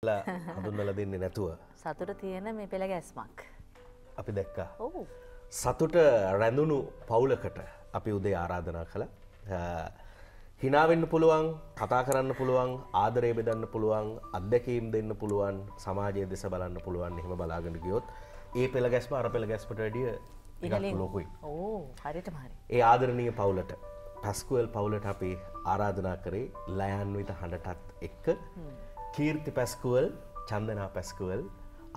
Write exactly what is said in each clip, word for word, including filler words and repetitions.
හඳුන්වලා දෙන්නේ නැතුව සතුට තියෙන මේ පෙළ ගැස්මක් අපි දැක්කා. ඔව් සතුට රැඳුණු පවුලකට අපි උදේ ආරාධනා කළා. hina වෙන්න පුළුවන්, කතා කරන්න පුළුවන්, ආදරය බෙදන්න පුළුවන්, අත්දැකීම් දෙන්න පුළුවන්, සමාජය දෙස බලන්න පුළුවන්. එහෙම බලාගෙන ගියොත් ඒ පෙළ ගැස්ම අර පෙළ ගැස්මට වැඩිය ඉතින් ලොකුයි. ඕ හරියටම හරි. ඒ ආදරණීය පවුලට පැස්කුවල් පවුලට අපි ආරාධනා කරේ ලයන්විත හඬටත් එක්ක Kirti Pascual, Chandana Pascual,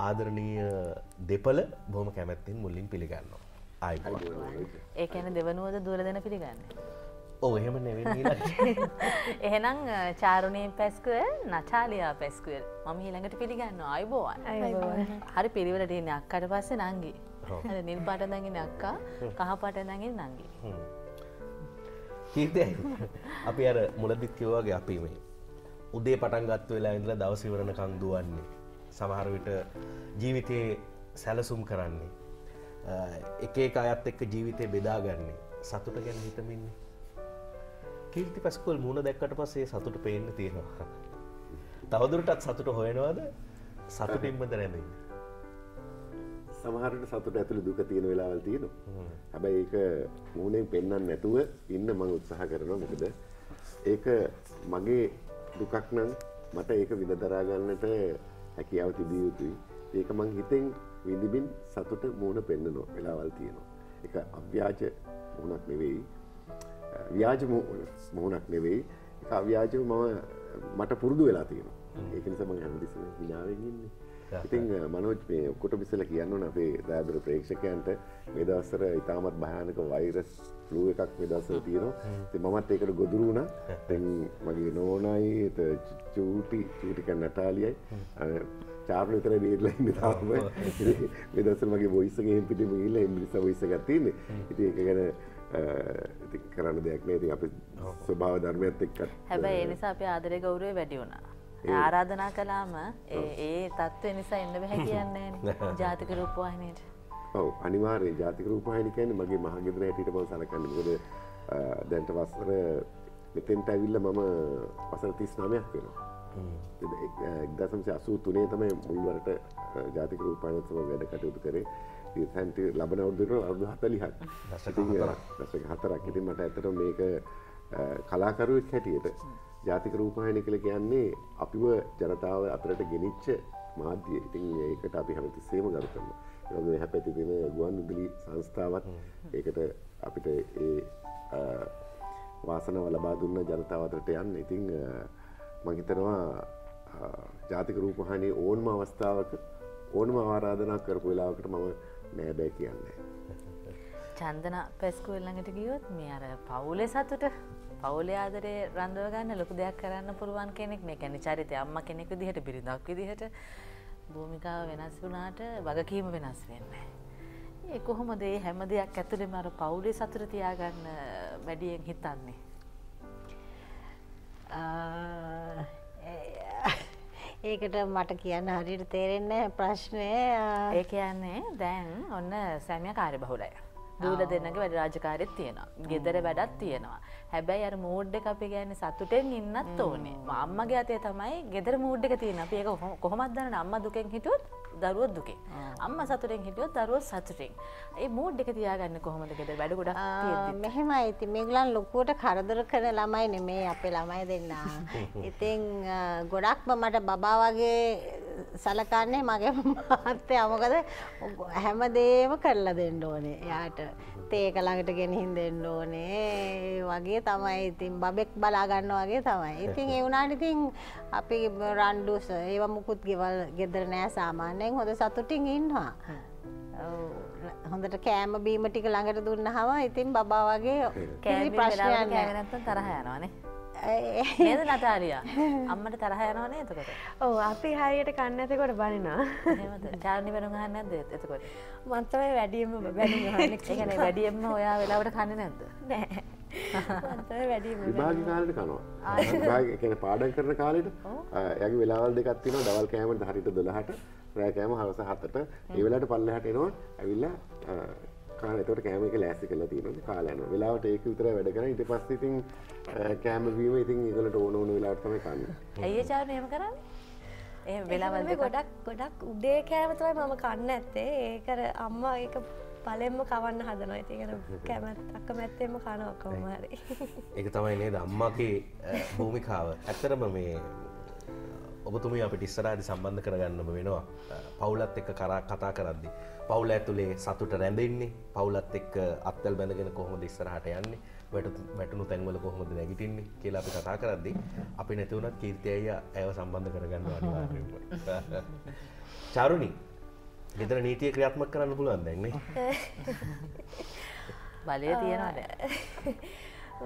ආදරණීය දෙපළ බොහොම කැමැත්තෙන් මුලින් පිළිගන්නවා. ආයිබෝවන්. ඒ කියන්නේ දෙවනුවද දුවලා දෙන පිළිගන්නේ? ඔව් එහෙම නෙවෙයි ඊළඟට. එහෙනම් චාරුණී පැස්කුවල්, නටාලියා පැස්කුවල් මම ඊළඟට පිළිගන්නවා. ආයිබෝවන්. ආයිබෝවන්. හරි පිළිවෙලට ඉන්නේ අක්කාට පස්සේ නංගි. හරි නිල් පාට ඉඳන් ඉන්නේ අක්කා, කහ පාට ඉඳන් ඉන්නේ නංගි. කීයද? අපි අර මුලදිත් කිව්වා වගේ අපි මේ උදේ පටන් ගත්ත වෙලාව ඉඳලා දවස් ඉවරනකම් දුවන්නේ. සමහර විට ජීවිතේ සැලසුම් කරන්නේ. එක එක අයත් එක්ක ජීවිතේ බෙදාගන්නේ. සතුට ගැන හිතමින්නේ. කීර්ති පැස්කුවල් මූණ දැක්කට පස්සේ සතුට පේන්න තියෙනවා. තවදුරටත් සතුට හොයනවාද? සතුටින්මද රැඳෙන්නේ? සමහර විට සතුට ඇතුළේ දුක තියෙන වෙලාවල් තියෙනවා. හැබැයි ඒක මූණෙන් පෙන්වන්න නැතුව ඉන්න මම උත්සාහ කරනවා. මොකද ඒක මගේ දුකක් නම් මට ඒක විඳ දරා ගන්නට හැකියාව තිබිය යුතුයි. ඒක මං හිතෙන් විඳින්න සතුට මූණ පෙන්නනවා වෙලාවල් තියෙනවා. ඒක අව්‍යාජ මූණක් නෙවෙයි. ව්‍යාජ මූණක් නෙවෙයි. ඒක අව්‍යාජව මම මට පුරුදු වෙලා තියෙනවා. ඒක නිසා මං හැමදෙස්සම විලාවෙන් ඉන්නේ. ඉතින් මනෝජ් මේ ඔක්කොටම ඉස්සලා කියන්න ඕන අපේ දායබර ප්‍රේක්ෂකයන්ට මේ දවස්වල ඉතාමත් භයානක වෛරස් ෆ්ලූ එකක් මේ දවස්වල තියෙනවා. ඉතින් මමත් ඒකට ගොදුරු වුණා. දැන් මගේ නෝනායි, චූටි, චූටි කන් නටාලියයි චාර්ලි විතරයි බේරලා ඉන්නේ තාම. මේ දවස්වල මගේ වොයිස් එකෙන් පිටිම ගිහිල්ලා ඉංග්‍රීසි වොයිස් එකක් තියෙන්නේ. ඉතින් ඒක ගැන ඉතින් කරන්න දෙයක් නෑ. ඉතින් අපි ස්වභාව ධර්මයත් එක්ක. හැබැයි ඒ නිසා අපි ආදරේ ගෞරවය වැඩි වුණා. ආරාධනා කළාම ඒ තත්ත්වය නිසා එන්න බෑ කියන්නේ නෑනේ ජාතික රූපවාහිනියට. ඔව් අනිවාර්යයෙන් ජාතික රූපවාහිනිය කියන්නේ මගේ මහගෙදර හැටියට මම සලකන්නේ. මොකද දැන්ට වසර මෙතෙන්ට ඇවිල්ලා මම වසර තිස් නවයක් වෙනවා. එක්දහස් නවසිය අසූ තුනේ තමයි මුල්වරට ජාතික රූපවාහිනියත් සමග වැඩ කටයුතු කරේ. ඉතින් ලබන අවුරුදු හතළිහක්. දශක හතරක්. ඉතින් මට ඇත්තටම මේක කලාකරුවෙක් හැටියට ජාතික රූපවාහිනිය කියලා කියන්නේ අපිව ජනතාව අතරට ගෙනිච්ච මාධ්‍යය. ඉතින් ඒකට අපි හැමතිස්සෙම ගරු කරනවා. ඒ වගේම එහා පැත්තේ තියෙන ගුවන්විදුලි සංස්ථාවත් ඒකට අපිට ඒ වාසනාව ලබා දුන්න ජනතාව අතරට යන්න. ඉතින් මම හිතනවා ජාතික රූපවාහිනිය ඕනම අවස්ථාවක ඕනම ආරාධනා කරපු වෙලාවකට මම නෑ බෑ කියන්නේ. චන්දනා පැස්කුවල් ළඟට ගියොත් මේ අර පවුලේ සතුට පවුලේ ආදරේ රඳව ගන්න ලොකු දෙයක් කරන්න පුළුවන් කෙනෙක්. මේ කියන්නේ චරිතය අම්මා කෙනෙක් විදිහට බිරිඳක් විදිහට භූමිකාව වෙනස් වුණාට වගකීම වෙනස් වෙන්නේ නැහැ. ඒ කොහොමද මේ හැම දෙයක් ඇතුළේම අර පවුලේ සතුට තියාගන්න වැඩියෙන් හිතන්නේ? ඒකට මට කියන්න හරියට තේරෙන්නේ නැහැ ප්‍රශ්නේ. ඒ කියන්නේ දැන් ඔන්න සැමියා කාර්යබහුලයි. දුවලා දෙන්නගේ වැඩ රාජකාරියත් තියෙනවා. ගෙදර වැඩක් තියෙනවා. හැබැයි අර මූඩ් එක අපි කියන්නේ සතුටෙන් ඉන්නත් ඕනේ. අම්මගේ අතේ තමයි ගෙදර මූඩ් එක තියෙන්නේ. අපි ඒක කොහොමද දන්නේ? අම්මා දුකෙන් හිටියොත් දරුවෝ දුකෙන්. අම්මා සතුටෙන් හිටියොත් දරුවෝ සතුටෙන්. ඒ මූඩ් එක තියාගන්නේ කොහොමද ගෙදර වැඩ ගොඩක් තියෙද්දි? මෙහෙමයි ඉතින් මේගොල්ලන් ලොකුවට කරදර කරන ළමයි නෙමේ අපේ ළමයි දෙන්නා. ඉතින් ගොඩක්ම මට බබා වගේ සලකන්නේ මගේ මාත්‍යා. මොකද හැමදේම කරලා දෙන්න ඕනේ. එයාට තේක ළඟට ගෙනිහින් දෙන්න ඕනේ. වගේ තමයි ඉතින් බබෙක් බලා ගන්නවා වගේ තමයි. ඉතින් ඒ වුණාට ඉතින් අපි රණ්ඩු ඒව මුකුත් ගෙවල් ගෙදර නෑ සාමාන්‍යයෙන් හොඳ සතුටින් ඉන්නවා. හොඳට කෑම බීම ටික ළඟට දුන්නහම ඉතින් බබා වගේ කෑම ප්‍රශ්නයක් නෑ. නැත්තම් තරහ යනවානේ. නේද නටාලියා? අම්මට තරහ යනවනේ එතකොට. ඔව් අපි හරියට කන්නේ එතකොට බලනවා. එහෙමද? චාර්ලි බැනුම් අහන්නේ නැද්ද එතකොට? මම තමයි වැඩියෙන්ම බැනුම් අහන්නේ. ඒ කියන්නේ වැඩියෙන්ම ඔයා වෙලාවට කන්නේ නැද්ද? නෑ. මම තමයි වැඩියෙන්ම විභාග කාලෙට කනවා. විභාග කියන්නේ පාඩම් කරන කාලෙට. එයාගේ වෙලාවල් දෙකක් තියෙනවා. දවල් කෑමට හරියට දොළහට, රෑ කෑම හවස හතට. ඒ වෙලාවට පල්ලෙහාට එනවා. ඇවිල්ලා කාන එතකොට කෑම එක ලෑස්ති කරලා තියෙනවා. කාලා යනවා. වෙලාවට ඒක විතරයි වැඩ කරන්නේ. ඊට පස්සේ ඉතින් කෑම බීම ඉතින් ඒගොල්ලන්ට ඕන ඕන වෙලාවට තමයි කන්නේ. ඇයි ඒ චාර්ලි එහෙම කරන්නේ? එහෙම වෙලාවල් දෙකක් ගොඩක් ගොඩක් උදේ කෑම තමයි මම කන්නේ නැත්තේ. ඒක අර අම්මා ඒක බලෙන්ම කවන්න හදනවා. ඉතින් අර කැමැත්ත අකමැත්තෙන්ම කනවා කොහොම හරි. ඒක තමයි නේද අම්මාගේ භූමිකාව. ඇත්තටම මේ ඔබතුමිය අපිට ඉස්සරහට සම්බන්ධ කරගන්නම වෙනවා. පවුලත් එක්ක කතා කරද්දී පවුල ඇතුලේ සතුට රැඳෙන්නේ, පවුලත් එක්ක අත්වල බැඳගෙන කොහොමද ඉස්සරහට යන්නේ, වැටුණු තැන්වල කොහොමද නැගිටින්නේ කියලා අපි කතා කරද්දී අපි නැති වුණත් කීර්ති අයියා ඒව සම්බන්ධ කරගන්නවා අනිවාර්යයෙන්ම. චාරුණි, ගෙදර නීතිය ක්‍රියාත්මක කරන්න පුළුවන් දැන් නේ? බලය තියනවාද?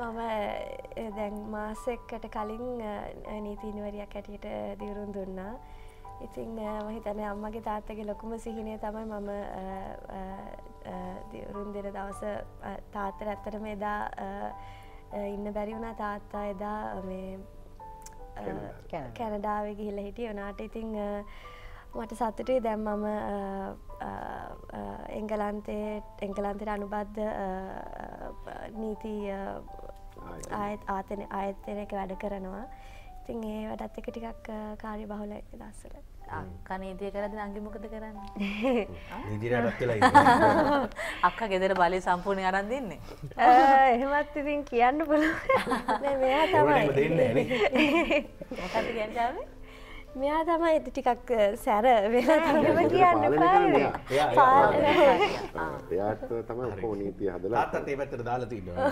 මම දැන් මාසෙකට කලින් නීතිඥවරියක් හැටියට දියුරුම් දුන්නා. ඉතින් මම හිතන්නේ අම්මගේ තාත්තගේ ලොකුම සිහිනය තමයි මම දියුරුම් දෙන දවස තාත්තට ඇත්තටම එදා ඉන්න බැරි වුණා. තාත්තා එදා මේ කැනඩාවේ ගිහිල්ලා හිටියේ. උනාට ඉතින් මට සතුටුයි දැන් මම එංගලන්තයේ එංගලන්තයට අනුබද්ධ නීති ආයතන ආයතනයක වැඩ කරනවා. ඉතින් ඒ වැඩත් එක ටිකක් කාර්යබහුලයි දවස්වල. අක්කා නීතිය කරද්දී නංගි මොකද කරන්නේ? නීතියට අරක් වෙලා ඉන්නේ. අක්කා ගෙදර බලේ සම්පූර්ණයෙන් අරන් දෙන්නේ. එහෙමත් ඉතින් කියන්න පුළුවන්. නෑ මෙයා තමයි. දෙන්නේ නෑනේ. මොකක්ද කියන්නේ? මෙයා තමයි ටිකක් සැර වෙලා තමයි කියන්න පාන්නේ. එයාට තමයි ඔක්කොම නීතිය හදලා තාත්තත් ඒ පැත්තට දාලා තිනවා.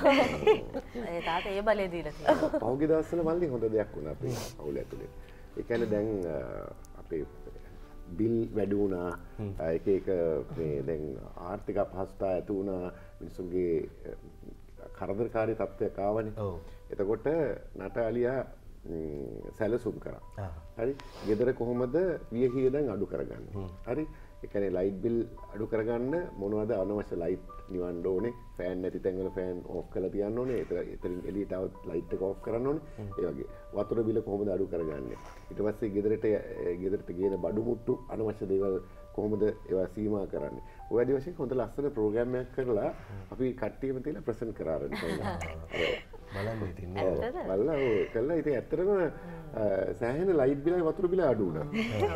ඒ තාත්තා ඒ බලේ දීලා තියෙනවා. පහුගිය දවස්වල මල්ලි හොඳ දෙයක් වුණා අපේ පවුල ඇතුලේ. ඒ කියන්නේ දැන් අපේ බිල් වැඩි වුණා. එක එක මේ දැන් ආර්ථික අපහසුතා ඇති වුණා. මිනිසුන්ගේ කරදරකාරී තත්ත්වයක් ආවනේ. ඔව්. එතකොට නටාලියා සැලසුම් කරා. හරි, ගෙදර කොහොමද වියහිය දැන් අඩු කරගන්නේ. හරි, ඒ කියන්නේ ලයිට් බිල් අඩු කරගන්න මොනවද අනවශ්‍ය ලයිට් නිවන්න ඕනේ, ෆෑන් නැති තැන්වල ෆෑන් ඕෆ් කරලා තියන්න ඕනේ, එතන එළියට આવත් ලයිට් එක ඕෆ් කරන්න ඕනේ. ඒ වගේ වතුර බිල කොහොමද අඩු කරගන්නේ, ඊට පස්සේ ගෙදරට ගෙදරට ගේන බඩු මුට්ටු අනවශ්‍ය දේවල් කොහොමද ඒවා සීමා කරන්නේ. ඔය ආදී වශයෙන් හොඳ ලස්සන ප්‍රෝග්‍රෑම් එකක් කරලා අපි කට්ටියම තියලා ප්‍රසන්ට් කරා ආරම්භ බලන්න ඉතින් බලලා ඔය කළා. ඉතින් ඇත්තටම සෑහෙන ලයිට් බිලයි වතුර බිල අඩු වුණා.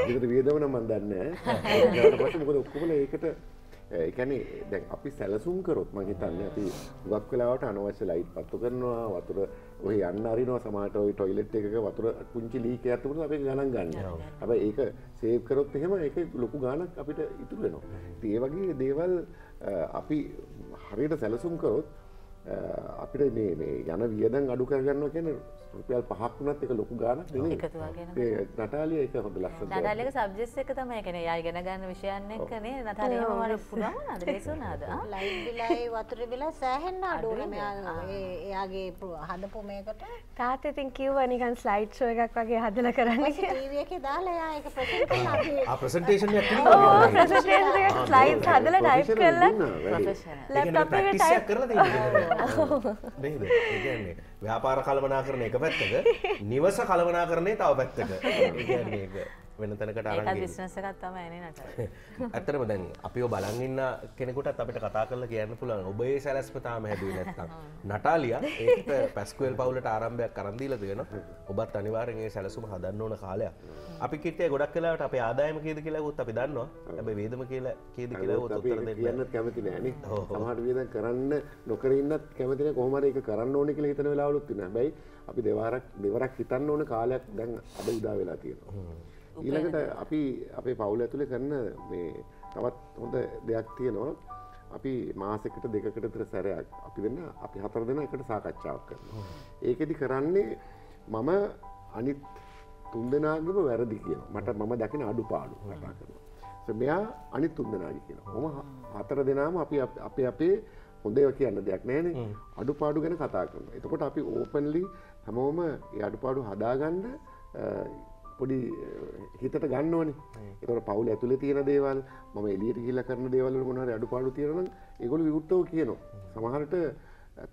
ඒකට වේදම නම් මම දන්නේ නැහැ. ඒකට පස්සේ මොකද ඔක්කොම ඒකට ඒ කියන්නේ දැන් අපි සැලසුම් කරොත් මම හිතන්නේ අපි ගොඩක් වෙලාවට අනවශ්‍ය ලයිට් පත්තු කරනවා, වතුර ඔය යන්න අරිනවා, සමහරට ඔය ටොයිලට් එකක වතුර පුංචි ලීක් එකක් තිබුණොත් අපි ගණන් ගන්නවා. හැබැයි ඒක සේව් කරොත් එහෙම ඒක ලොකු ගාණක් අපිට ඉතුරු වෙනවා. ඉතින් ඒ වගේ දේවල් අපි හරියට සැලසුම් කරොත් අපිට මේ මේ යන වියදම් අඩු කරගන්නවා කියන්නේ රුපියල් පහක් වුණත් ඒක ලොකු ගාණක් නෙමෙයි. එකතු වගේ නේද? ඒ නටාලිය ඒක හොඳ ලස්සනට. නටාලියක සබ්ජෙක්ට් එක තමයි. ඒ කියන්නේ යා ඉගෙන ගන්න විෂයන් එක්ක නේද? නටාලියම වල පුළුවන් නේද? ලේසුණාද? ලයිට් බිලයි වතුර බිලයි සෑහෙන්න අඩු වුණා මෙයා ඒ එයාගේ හදපු මේකට. තාත්තා ඉතින් කිව්වා නිකන් ස්ලයිඩ් ෂෝ එකක් වගේ හදලා කරන්න කියලා. ටීවී එකේ දාලා යා ඒක ප්‍රසන්ට් කරලා අපි. ආ ප්‍රසන්ටේෂන් එකක් තියෙනවා. ඔව් ප්‍රසන්ටේෂන් එකේ ස්ලයිඩ් හදලා ටයිප් කරලා ප්‍රොෆෙෂනල්. ලැප්ටොප් එකේ ටයිප් කරලා තියෙනවා. නේද? ඒ කියන්නේ ව්‍යාපාර කළමනාකරණ එක පැත්තක, නිවස කළමනාකරණය තව පැත්තක. ඒ කියන්නේ ඒක වෙන තැනකට අරන් ගිහින් ඒක බිස්නස් එකක් තමයි නේ නටන. ඇත්තටම දැන් අපිව බලන් ඉන්න කෙනෙකුටත් අපිට කතා කරලා කියන්න පුළුවන් ඔබ ඒ සැලැස්ම තාම හැදුවේ නැත්තම් නටාලියා ඒකට පැස්කුවල් පවුලට ආරම්භයක් අරන් දීලා තියෙනවා. ඔබත් අනිවාර්යෙන් ඒ සැලැස්ම හදන්න ඕන කාලයක්. අපි කිව්වේ ගොඩක් වෙලාවට අපේ ආදායම කීයද කියලා හෙව්වොත් අපි දන්නවා. හැබැයි වේදම කියලා කීයද කියලා හෙව්වොත් උත්තර දෙන්න කියන්නත් කැමති නෑ නේ. සමහර වේදම් කරන්න නොකර ඉන්නත් කැමති නෑ. කොහොම හරි ඒක කරන්න ඕනේ කියලා හිතන වෙලාවලුත් තියෙනවා. හැබැයි අපි දෙවරක් දෙවරක් හිතන්න ඕන කාලයක් දැන් අද උදා වෙලා තියෙනවා. ඊළඟට අපි අපේ පවුල ඇතුලේ කරන මේ තවත් හොඳ දෙයක් තියෙනවා. අපි මාසෙකට දෙකකට විතර සැරයක් අපි වෙන අපි හතර දෙනා එකට සාකච්ඡාවක් කරනවා. ඒකෙදි කරන්නේ මම අනිත් තුන් දෙනාගේම වැරදි කියනවා. මට මම දකින අඩුපාඩු කතා කරනවා. ඒක මෙයා අනිත් තුන් දෙනාගේ කියනවා. කොහොම හතර දෙනාම අපි අපේ අපේ හොඳ ඒවා කියන්න දෙයක් නැහැ නේ. අඩුපාඩු ගැන කතා කරනවා. එතකොට අපි ඕපන්ලි හැමෝම ඒ අඩුපාඩු හදාගන්න පොඩි හිතට ගන්න ඕනේ. ඒතකොට පවුල ඇතුලේ තියෙන දේවල්, මම එළියට ගිහිල්ලා කරන දේවල් වල මොන හරි අඩුපාඩු තියෙනවා නම් ඒගොල්ලෝ විවෘතව කියනවා. සමහරට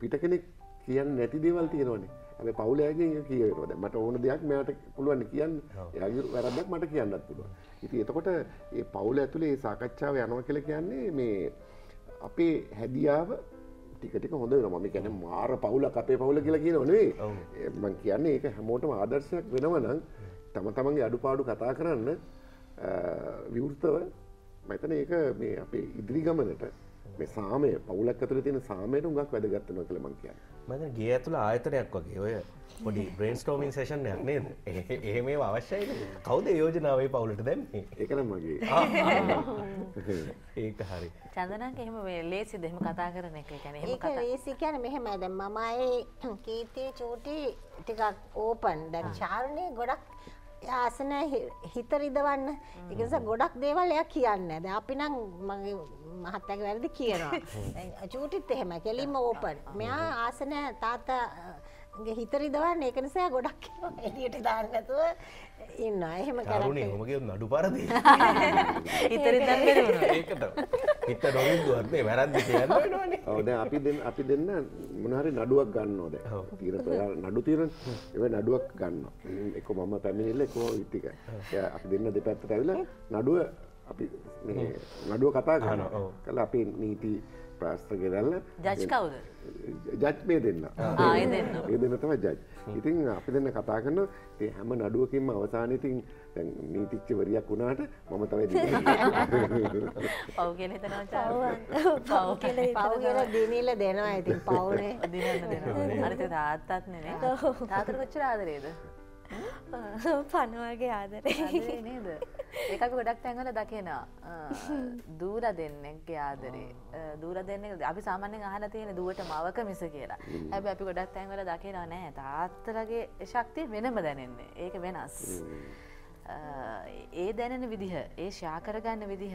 පිට කෙනෙක් කියන්නේ නැති දේවල් තියෙනවානේ. හැබැයි පවුල ඇගෙන් ඒක කියනවා. දැන් මට ඕන දෙයක් මට පුළුවන් කියන්න. එයාගේ වැරද්දක් මට කියන්නත් පුළුවන්. ඉතින් එතකොට මේ පවුල ඇතුලේ මේ සාකච්ඡාව යනවා කියලා කියන්නේ මේ අපේ හැදියාව ටික ටික හොඳ වෙනවා. මම කියන්නේ මාර පවුලක් අපේ පවුල කියලා කියනවා නෙවෙයි. මම කියන්නේ ඒක හැමෝටම ආදර්ශයක් වෙනවා නම් තම තමන්ගේ අඩුපාඩු කතා කරන්න විවෘතව මම හිතන්නේ ඒක මේ අපේ ඉදිරි ගමනට මේ සාමය පවුලක් ඇතුළේ තියෙන සාමයට උඟක් වැදගත් වෙනවා කියලා මම කියන්නේ. මම හිතන්නේ ගේ ඇතුළේ ආයතනයක් වගේ ඔය පොඩි බ්‍රේන්ස්ටෝමින් සෙෂන් එකක් නේද? එහෙම ඒවා අවශ්‍යයි නේද? කවුද ඒ යෝජනාව ඒ පවුලට දැම්මේ? ඒක නම් මගේ. ඒක හරි. චන්දනාංක එහෙම මේ ලේසිද එහෙම කතා කරන එක? ඒ කියන්නේ එහෙම කතා. ඒක ලේසි කියන්නේ මෙහෙමයි දැන් මම ආයේ කීර්ති චූටි ටිකක් ඕපන් දැන් චාරුණේ ගොඩක් ආසන හිත රිදවන්න. ඒක නිසා ගොඩක් දේවල් එයා කියන්නේ. දැන් අපි නම් මගේ මහත්තයාගේ වැරදි කියනවා. දැන් චූටිත් එහෙමයි. කෙලින්ම ඕපන්. මෙයා ආසන තාත්තාගේ හිත රිදවන්න. ඒක නිසා ගොඩක් එළියට දාන්න නැතුව ඉන්නවා. එහෙම කරන්නේ. අරුණේ ඔහම කියන නඩු පරදී. හිත රිදන්න බැරුණා. ඒක තමයි. හිත නොවිදුවත් මේ වැරද්ද කියන්න වෙනවනේ. ඔව් දැන් අපි දෙන්න අපි දෙන්න මොන හරි නඩුවක් ගන්නවා දැන්. තීරණ නඩු තීරණ ඒ නඩුවක් ගන්නවා. එක මම පැමිණිල්ල එක ටික. අපි දෙන්න දෙපැත්තට ඇවිල්ලා නඩුව අපි මේ නඩුව කතා කරනවා. කළා අපි නීති ප්‍රාස්ත ගෙදල්ලා ජජ් කවුද? ජජ් මේ දෙන්න. ආ ඒ දෙන්න. ඒ දෙන්න තමයි ජජ්. ඉතින් අපි දෙන්න කතා කරනවා. ඒ හැම නඩුවකින්ම අවසානයේ ඉතින් දැන් නීතිච්චවරියක් වුණාට මම තමයි දෙන්නේ. පව් කියලා හිතනවා චාරුවන්. පව් කියලා පව් කියලා දිනilla දෙනවා ඉතින් පව්නේ දිනන්න දෙනවා. අනිත් තාත්තත් නේ. තාත්තට කොච්චර ආදරේද? පණුවගේ ආදරේ. ආදරේ නේද? ඒක අපි ගොඩක් තැන්වල දකිනවා. දූර දෙන්නෙක්ගේ ආදරේ. දූර දෙන්නෙක් අපි සාමාන්‍යයෙන් අහලා තියෙන දුවට මවක මිස කියලා. හැබැයි අපි ගොඩක් තැන්වල දකිනවා නෑ තාත්තලාගේ ශක්තිය වෙනම දැනෙන්නේ. ඒක වෙනස්. ඒ දැනෙන විදිහ ඒ ශා කරගන්න විදිහ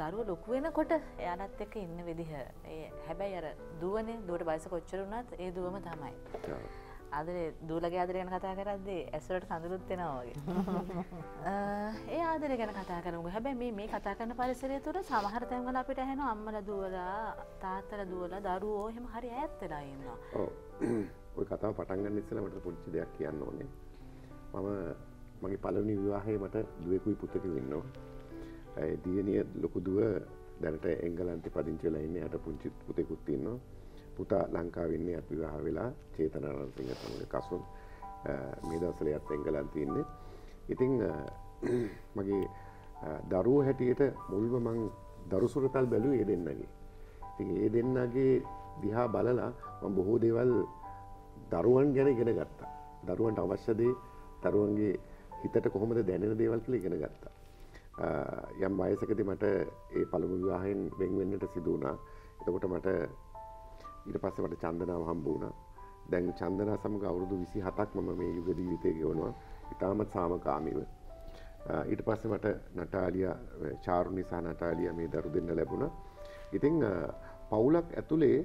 දරුව ලොකු වෙනකොට එයාලත් එක්ක ඉන්න විදිහ ඒ හැබැයි අර දුවනේ දුවට වයස කොච්චර වුණත් ඒ දුවම තමයි. ආදරේ දූලගේ ආදරය ගැන කතා කරද්දී ඇස්වලට කඳුළුත් එනවා වගේ. ඒ ආදරය ගැන කතා කරමු. හැබැයි මේ මේ කතා කරන පරිසරය තුර සමහර තැන්වල අපිට ඇහෙනවා අම්මලා දුවලා තාත්තලා දුවලා දරුවෝ එහෙම හරි ඈත් වෙලා ඉන්නවා. ඔව්. ওই කතාව පටන් ගන්න ඉස්සෙල්ලා මට පොඩි දෙයක් කියන්න ඕනේ. මම මගේ පළවෙනි විවාහයේ මට දුවෙකුයි පුතෙකුයි ඉන්නවා. ඒ දියණිය ලොකු දුව දැනට එංගලන්තේ පදිංචි වෙලා ඉන්නේ. යට පුංචි පුතෙකුත් ඉන්නවා. පුතා ලංකාවේ ඉන්නේ. අපි විවාහ වෙලා චේතනාරත්නගේ සමග කසුන් මේ දවස්වල යට එංගලන්තේ ඉන්නේ. ඉතින් මගේ දරුවෝ හැටියට මුල්ව මං දරු සුරතල් බැලුවේ ඒ දෙන්නගේ. ඉතින් ඒ දෙන්නගේ දිහා බලලා මම බොහෝ දේවල් දරුවන් ගැන ඉගෙන ගත්තා. දරුවන්ට අවශ්‍ය දේ දරුවන්ගේ හිතට කොහොමද දැනෙන දේවල් කියලා ඉගෙන ගත්තා. යම් වයසකදී මට ඒ පළමු විවාහයෙන් වෙන් වෙන්නට සිදු වුණා. එතකොට මට ඊට පස්සේ මට චන්දනාව හම්බ වුණා. දැන් චන්දනාව සමග අවුරුදු විසිහතක් මම මේ යුග ජීවිතය ගෙවනවා. ඉතාමත් සාමකාමීව. ඊට පස්සේ මට නටාලියා චාරුණි සහ නටාලියා මේ දරු දෙන්න ලැබුණා. ඉතින් පවුලක් ඇතුලේ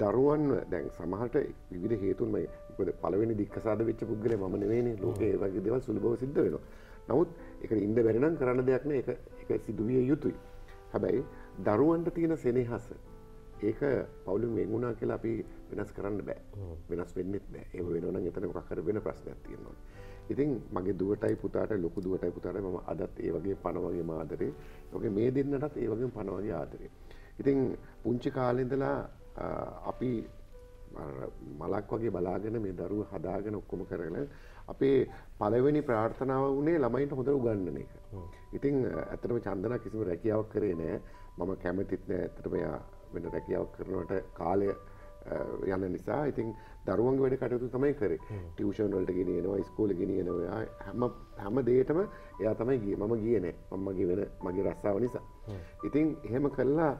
දරුවන්ව දැන් සමහරට විවිධ හේතුන් මේ මොකද පළවෙනි දික්කසාද වෙච්ච පුද්ගලයා මම නෙවෙයිනේ ලෝකේ වගේ දේවල් සුළුබව සිද්ධ වෙනවා. නමුත් ඒක ඉන්න බැරි නම් කරන්න දෙයක් නෑ. ඒක ඒක සිදුවිය යුතුයි. හැබැයි දරුවන්ට තියෙන සෙනෙහස ඒක පවුලෙන් වෙන් වුණා කියලා අපි වෙනස් කරන්න බෑ. වෙනස් වෙන්නෙත් බෑ. එහෙම වෙනවා නම් එතන මොකක් හරි වෙන ප්‍රශ්නයක් තියෙනවා. ඉතින් මගේ දුවටයි පුතාට ලොකු දුවටයි පුතාට මම අදත් ඒ වගේ පණ වගේම ආදරේ. ඒකේ මේ දෙන්නටත් ඒ වගේම පණ වගේ ආදරේ. ඉතින් පුංචි කාලේ ඉඳලා අපි මලක් වගේ බලාගෙන මේ දරුව හදාගෙන ඔක්කොම කරගෙන අපේ පළවෙනි ප්‍රාර්ථනාව වුණේ ළමයින්ට හොඳට උගන්වන එක. ඉතින් ඇත්තටම චන්දනා කිසිම රැකියාවක් කරේ නෑ. මම කැමතිත් නෑ ඇත්තටම එයා වෙන රැකියාවක් කරනවට කාලය යන නිසා. ඉතින් දරුවන්ගේ වැඩ කටයුතු තමයි කරේ. ටියුෂන් වලට ගෙනියනවා, ඉස්කෝලේ ගෙනියනවා. හැම හැම දෙයකටම එයා තමයි ගියේ. මම ගියේ නෑ. මම මගේ වෙන මගේ රස්සාව නිසා. ඉතින් එහෙම කළා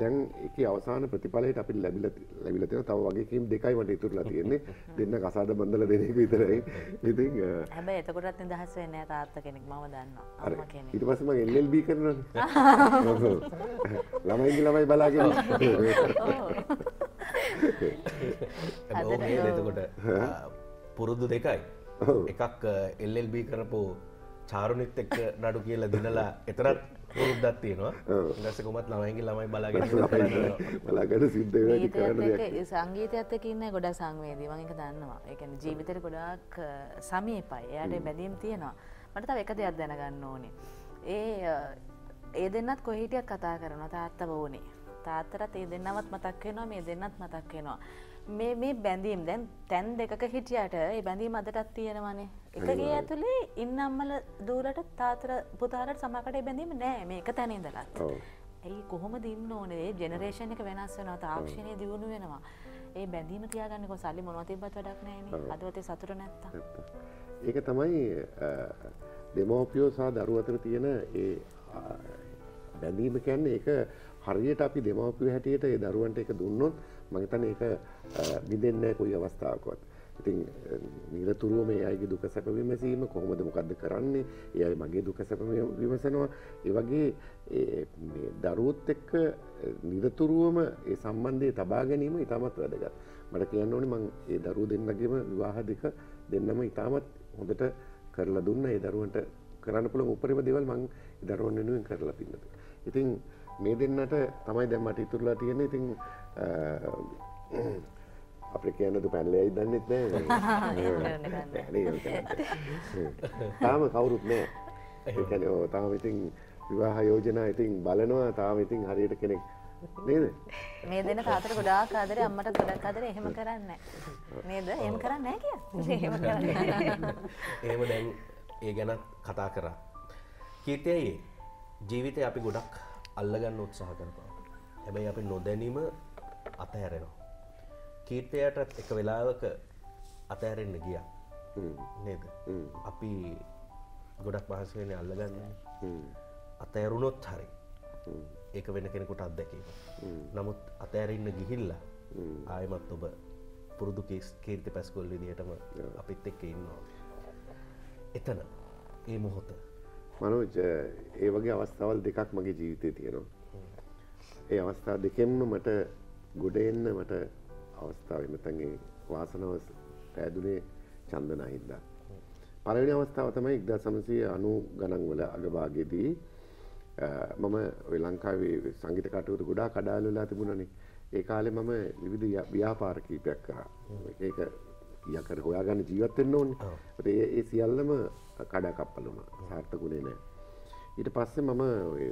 දැන් ඒකේ අවසාන ප්‍රතිඵලයට අපිට ලැබිලා ලැබිලා තියෙන තව වගකීම් දෙකයි මට ඉතුරුලා තියෙන්නේ. දෙන්න කසාද බඳලා දෙන එක විතරයි. ඉතින් හැබැයි එතකොටත් නිදහස් වෙන්නේ නැහැ තාත්තා කෙනෙක් මම දන්නවා. අම්මා කෙනෙක්. ඊට පස්සේ මම එල් එල් බී කරනවානේ. ළමයි ළමයි බලාගෙන. ඔව්. එතකොට පුරුදු දෙකයි. එකක් එල් එල් බී කරපු චාරුණිත් එක්ක නඩු කියලා දිනලා එතරම් පුරුද්දක් තියෙනවා. ඊටසේ කොහොමත් ළමයින්ගේ ළමයි බලාගෙන බලාගෙන සිද්ධ වෙන එක කරන්න දෙයක්. ඒක සංගීතයත් එක්ක ඉන්නේ ගොඩක් සංවේදී. මම ඒක දන්නවා. ඒ කියන්නේ ජීවිතේට ගොඩාක් සමීපයි. එයාට බැඳීම් තියෙනවා. මට තව එක දෙයක් දැනගන්න ඕනේ. ඒ ඒ දෙන්නත් කොහේ හිටියක් කතා කරනවා. තාත්තා වෝනේ. තාත්තට ඒ දෙන්නවත් මතක් වෙනවා. මේ දෙන්නත් මතක් වෙනවා. මේ මේ බැඳීම් දැන් තැන් දෙකක හිටියට ඒ බැඳීම් අදටත් තියෙනවානේ. එකගේ ඇතුලේ ඉන්න අම්මල දූරට තාතර පුතාලට සමාකට ඒ බැඳීම නෑ මේක තැන ඉඳලත්. ඒ කොහොමද ඉන්න ඕනේ? ජෙනරේෂන් එක වෙනස් වෙනවා, තාක්ෂණයේ දියුණු වෙනවා. ඒ බැඳීම තියාගන්නේ කොහොමද? සල්ලි මොනවද තිබ්බත් වැඩක් නෑනේ. අදවතේ සතුට නැත්තම්. ඒක තමයි දෙමෝපියෝ සහ දරුවෝ අතර තියෙන ඒ බැඳීම කියන්නේ. ඒක හරියට අපි දෙමව්පියෝ හැටියට ඒ දරුවන්ට ඒක දුන්නොත් මම හිතන්නේ ඒක බිඳෙන්නේ නැහැ කොයි අවස්ථාවකවත්. ඉතින් නිරතුරුව මේ අයගේ දුක සැප විමසීම කොහොමද මොකද්ද කරන්නේ? ඒ අය මගේ දුක සැප විමසනවා. ඒ වගේ මේ දරුවොත් එක්ක නිරතුරුවම ඒ සම්බන්ධය තබා ගැනීම ඉතාමත් වැදගත්. මට කියන්න ඕනේ මම ඒ දරුවෝ දෙන්නගේම විවාහ දෙක දෙන්නම ඉතාමත් හොඳට කරලා දුන්නා. ඒ දරුවන්ට කරන්න පුළුවන් උපරිම දේවල් මම ඒ දරුවන් වෙනුවෙන් කරලා තිබුණා. ඉතින් මේ දෙන්නට තමයි දැන් මට ඉතුරුලා තියෙන්නේ. ඉතින් අපේ කියන දු පැනලෙයි දන්නෙත් නෑ. තාම කවුරුත් නෑ. ඒ කියන්නේ ඔය තාම ඉතින් විවාහ යෝජනා ඉතින් බලනවා. තාම ඉතින් හරියට කෙනෙක් නේද? මේ දෙන තාත්තට ගොඩාක් ආදරේ, අම්මට ගොඩාක් ආදරේ. එහෙම කරන්නේ නෑ. නේද? එහෙම කරන්නේ නෑ කියන්නේ. එහෙම කරන්නේ නෑ. එහෙම දැන් ඒ ගැන කතා කරා. කීතේයි ජීවිතේ අපි ගොඩක් අල්ලගන්න උත්සාහ කරනවා. හැබැයි අපි නොදැනීම අතහැරෙනවා. කීර්තියට එක වෙලාවක අතහැරෙන්න ගියා. නේද? අපි ගොඩක් පහසු වෙන්නේ අල්ලගන්නේ. අතහැරුණොත් හරි. ඒක වෙන කෙනෙකුට අත්දැකීම. නමුත් අතහැරින්න ගිහිල්ලා ආයෙමත් ඔබ පුරුදු කීර්ති පැස්කොල් විදියටම අපිත් එක්ක ඉන්නවා. එතන ඒ මොහොත මනෝජ් ඒ වගේ අවස්ථාවල් දෙකක් මගේ ජීවිතේ තියෙනවා. ඒ අවස්ථා දෙකෙන්ම මට ගොඩ එන්න මට අවස්ථාව එනතන් ඒ වාසනාව පෑදුනේ චන්දනහින්දා. පළවෙනි අවස්ථාව තමයි එක්දහස් නවසිය අනූ ගණන් වල අගභාගයේදී මම ඔය ලංකාවේ සංගීත කටයුතු ගොඩාක් අඩාල වෙලා තිබුණානේ. ඒ කාලේ මම විවිධ ව්‍යාපාර කීපයක් කරා. ඒක යකර හොයාගන්න ජීවත් වෙන්න ඕනේ. ඒ ඒ සියල්ලම කඩා කප්පල වුණා. සාර්ථකුනේ නෑ. ඊට පස්සේ මම ඔය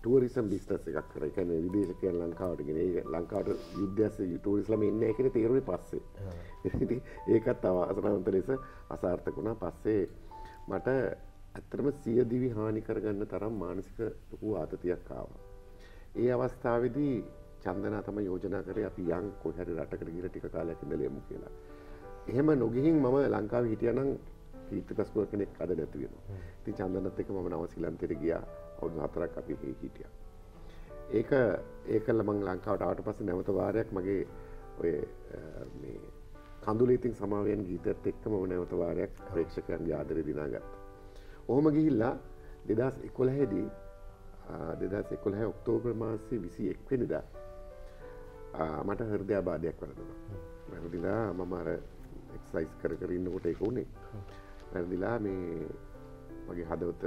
ටුවරිසම් බිස්නස් එකක් කරා. ඒ කියන්නේ විදේශිකයන් ලංකාවට ගෙන ඒ ලංකාවට යුද්ධයස්සේ ටුවරිස්ලා මේ ඉන්නේ කියලා තීරණේ පස්සේ. ඉතින් ඒකත් අසරාන්ත ලෙස අසාර්ථක වුණා. පස්සේ මට ඇත්තටම සිය දිවි හානි කරගන්න තරම් මානසික ලොකු ආතතියක් ආවා. ඒ අවස්ථාවේදී චන්දනා තමයි යෝජනා කරේ අපි යන් කොහරි රටකට ගිහින් ටික කාලයක් ඉඳලා යමු කියලා. එහෙම නොගිහින් මම ලංකාවේ හිටියානම් කීර්ති පැස්කොල් කෙනෙක් අද නැති වෙනවා. ඉතින් චන්දනත් එක්ක මම නව ශ්‍රී ලංකාවට ගියා. අවුරුදු හතරක් අපි මේ හිටියා. ඒක ඒකල මම ලංකාවට ආවට පස්සේ නැවත වාරයක් මගේ ඔය මේ කඳුලේ තින් සමාවෙන් ගීතත් එක්ක මම නැවත වාරයක් ප්‍රේක්ෂකයන්ගේ ආදරේ දිනාගත්තා. ඔහොම ගිහිල්ලා දෙදහස් එකොළහ දී දෙදහස් එකොළහ ඔක්තෝබර් මාසයේ විසිඑක වෙනිදා මට හෘදයාබාධයක් වළඳුණා. වැළඳිලා මම අර එක්සයිස් කර කර ඉන්නකොට ඒක උනේ. වැරදිලා මේ මගේ හදවත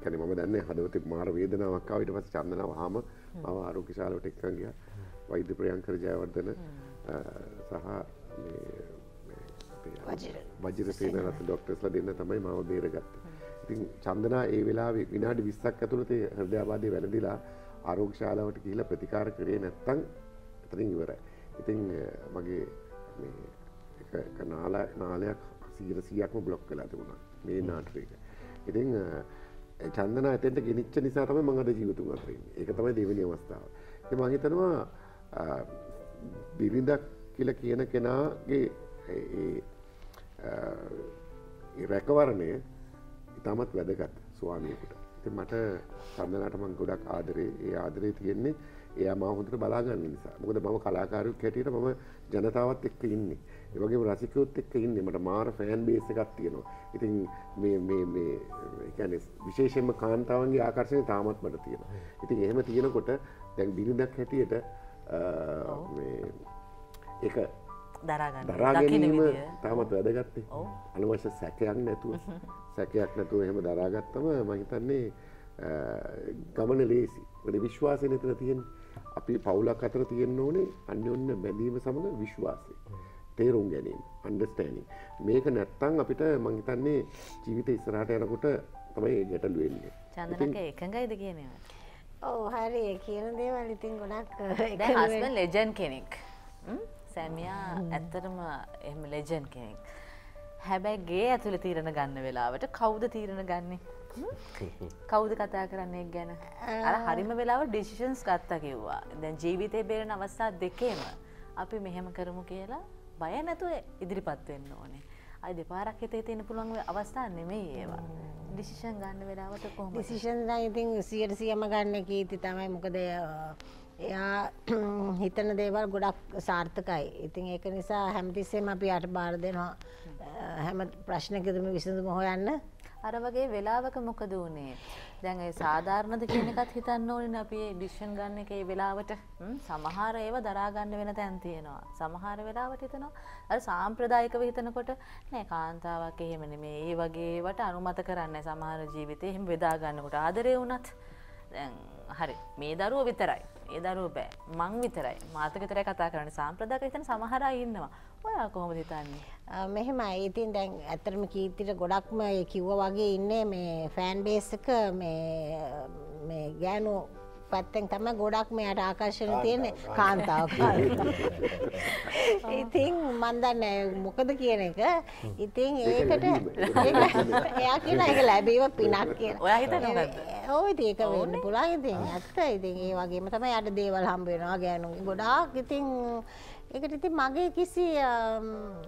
කියන්නේ මම දන්නේ හදවතේ මාර වේදනාවක් ආවා. ඊට පස්සේ චන්දනාව වහම මම ආරෝග්‍යශාලාවට එක්කන් ගියා. වෛද්‍ය ප්‍රියංකර ජයවර්ධන සහ මේ වජිර සේනරත් ડોක්ටර්ස්ලා දෙන්න තමයි මාව බේරගත්තේ. ඉතින් චන්දනා ඒ වෙලාවේ විනාඩි විස්සක් ඇතුළත හෘදයාබාධය වැළඳිලා ආරෝග්‍යශාලාවට ගිහිල්ලා ප්‍රතිකාර කරේ නැත්නම් එතනින් ඉවරයි. ඉතින් මගේ මේ එක නාලා නාලයක් සීරසියක්ම බ්ලොක් කරලා තිබුණා මේ නාට්‍ය එක. ඉතින් චන්දනා ඇතෙන්ට ගෙනිච්ච නිසා තමයි මම අද ජීවත් වෙන්නේ. ඒක තමයි දෙවෙනි අවස්ථාව. ඉතින් මම හිතනවා බිරිඳක් කියලා කියන කෙනාගේ ඒ රැකවරණය ඉතාමත් වැදගත් ස්වාමියෙකුට. ඉතින් මට චන්දනාට මම ගොඩක් ආදරේ. ඒ ආදරේ තියෙන්නේ එයා මාව හොඳට බලා ගන්න නිසා. මොකද මම කලාකාරයෙක් හැටියට මම ජනතාවත් එක්ක ඉන්නේ. ඒ වගේම රසිකයොත් එක්ක ඉන්නේ. මට මාර ෆෑන් බේස් එකක් තියෙනවා. ඉතින් මේ මේ මේ ඒ කියන්නේ විශේෂයෙන්ම කාන්තාවන්ගේ ආකර්ෂණය තාමත් මට තියෙනවා. ඉතින් එහෙම තියෙනකොට දැන් බිරිඳක් හැටියට මේ ඒක දරා ගන්න දකින්න තාමත් වැදගත්. අනවශ්‍ය සැකයක් නැතුව සැකයක් නැතුව එහෙම දරාගත්තම මම හිතන්නේ ගමන ලේසි. මොකද විශ්වාසය නේද තියෙන්නේ. අපි පවුලක් අතර තියෙන්න ඕනේ අන්‍යෝන්‍ය බැඳීම සමග විශ්වාසය. තේරුම් ගැනීම, අන්ඩර්ස්ටෑන්ඩින්. මේක නැත්තම් අපිට මම හිතන්නේ ජීවිතේ ඉස්සරහට යනකොට තමයි ගැටලු වෙන්නේ. චන්දනක එකඟයිද කියන්නේ? ඔව් හරිය කියන දේවල් ඉතින් ගොඩක් දැන් හස්බන්ඩ් ලෙජන්ඩ් කෙනෙක්. සැමියා ඇත්තටම එහෙම ලෙජන්ඩ් කෙනෙක්. හැබැයි ගේ ඇතුලේ තීරණ ගන්න වෙලාවට කවුද තීරණ ගන්නෙ? කවුද කතා කරන්නේ ගැන? අර හරිම වෙලාව ඩිසිෂන්ස් ගත්තා කිව්වා. දැන් ජීවිතේ බේරෙන අවස්ථා දෙකේම අපි මෙහෙම කරමු කියලා බය නැතුව ඉදිරිපත් වෙන්න ඕනේ. අය දෙපාරක් හිතේ තියෙන පුළුවන් අවස්ථා නෙමෙයි ඒවා. ඩිසිෂන් ගන්න වෙලාවට කොහොමද? ඩිසිෂන් නම් ඉතින් සියයට සියයක්ම ගන්න කීති තමයි. මොකද එයා හිතන දේවල් ගොඩක් සාර්ථකයි. ඉතින් ඒක නිසා හැමතිස්සෙම අපි යට බාර දෙනවා. හැම ප්‍රශ්නකදම විසඳුම හොයන්න. අර වගේ වෙලාවක මොකද උනේ? දැන් ඒ සාධාරණද කියන එකත් හිතන්න ඕනේ අපි මේ ඩිසිෂන් ගන්න එකේ වෙලාවට. සමහර ඒවා දරා ගන්න වෙන තැන් තියෙනවා. සමහර වෙලාවට හිතනවා අර සාම්ප්‍රදායිකව හිතනකොට නෑ කාන්තාවක් එහෙම නෙමෙයි. ඒ වගේ ඒවට අනුමත කරන්නේ සමහර ජීවිතේ එහෙම බෙදා ගන්නකොට ආදරේ වුණත් දැන් හරි මේ දරුවෝ විතරයි. ඒ දරුවෝ බෑ. මං විතරයි. මාත් එක්ක විතරයි කතා කරන්නේ. සාම්ප්‍රදායිකව හිතන සමහර අය ඉන්නවා. ඔයා කොහොමද හිතන්නේ? මෙහෙමයි. ඉතින් දැන් ඇත්තටම කීර්තිට ගොඩක්ම ඒ කිව්වා වගේ ඉන්නේ මේ ෆෑන් බේස් එක මේ මේ ගෑනු පැත්තෙන් තමයි ගොඩක්ම යාට ආකර්ෂණය තියෙන්නේ කාන්තාව. ඉතින් මන් දන්නේ මොකද කියන එක. ඉතින් ඒකට එයා කියන එක ලැබීම පිනක් කියන. ඔයා හිතන්නේ නැද්ද? ඔව් ඉතින් ඒක වෙන්න පුළුවන්. ඉතින් ඇත්ත. ඉතින් ඒ වගේම තමයි යාට දේවල් හම්බ වෙනවා ගෑනුන්ගේ ගොඩාක්. ඉතින් ඒකට ඉතින් මගේ කිසි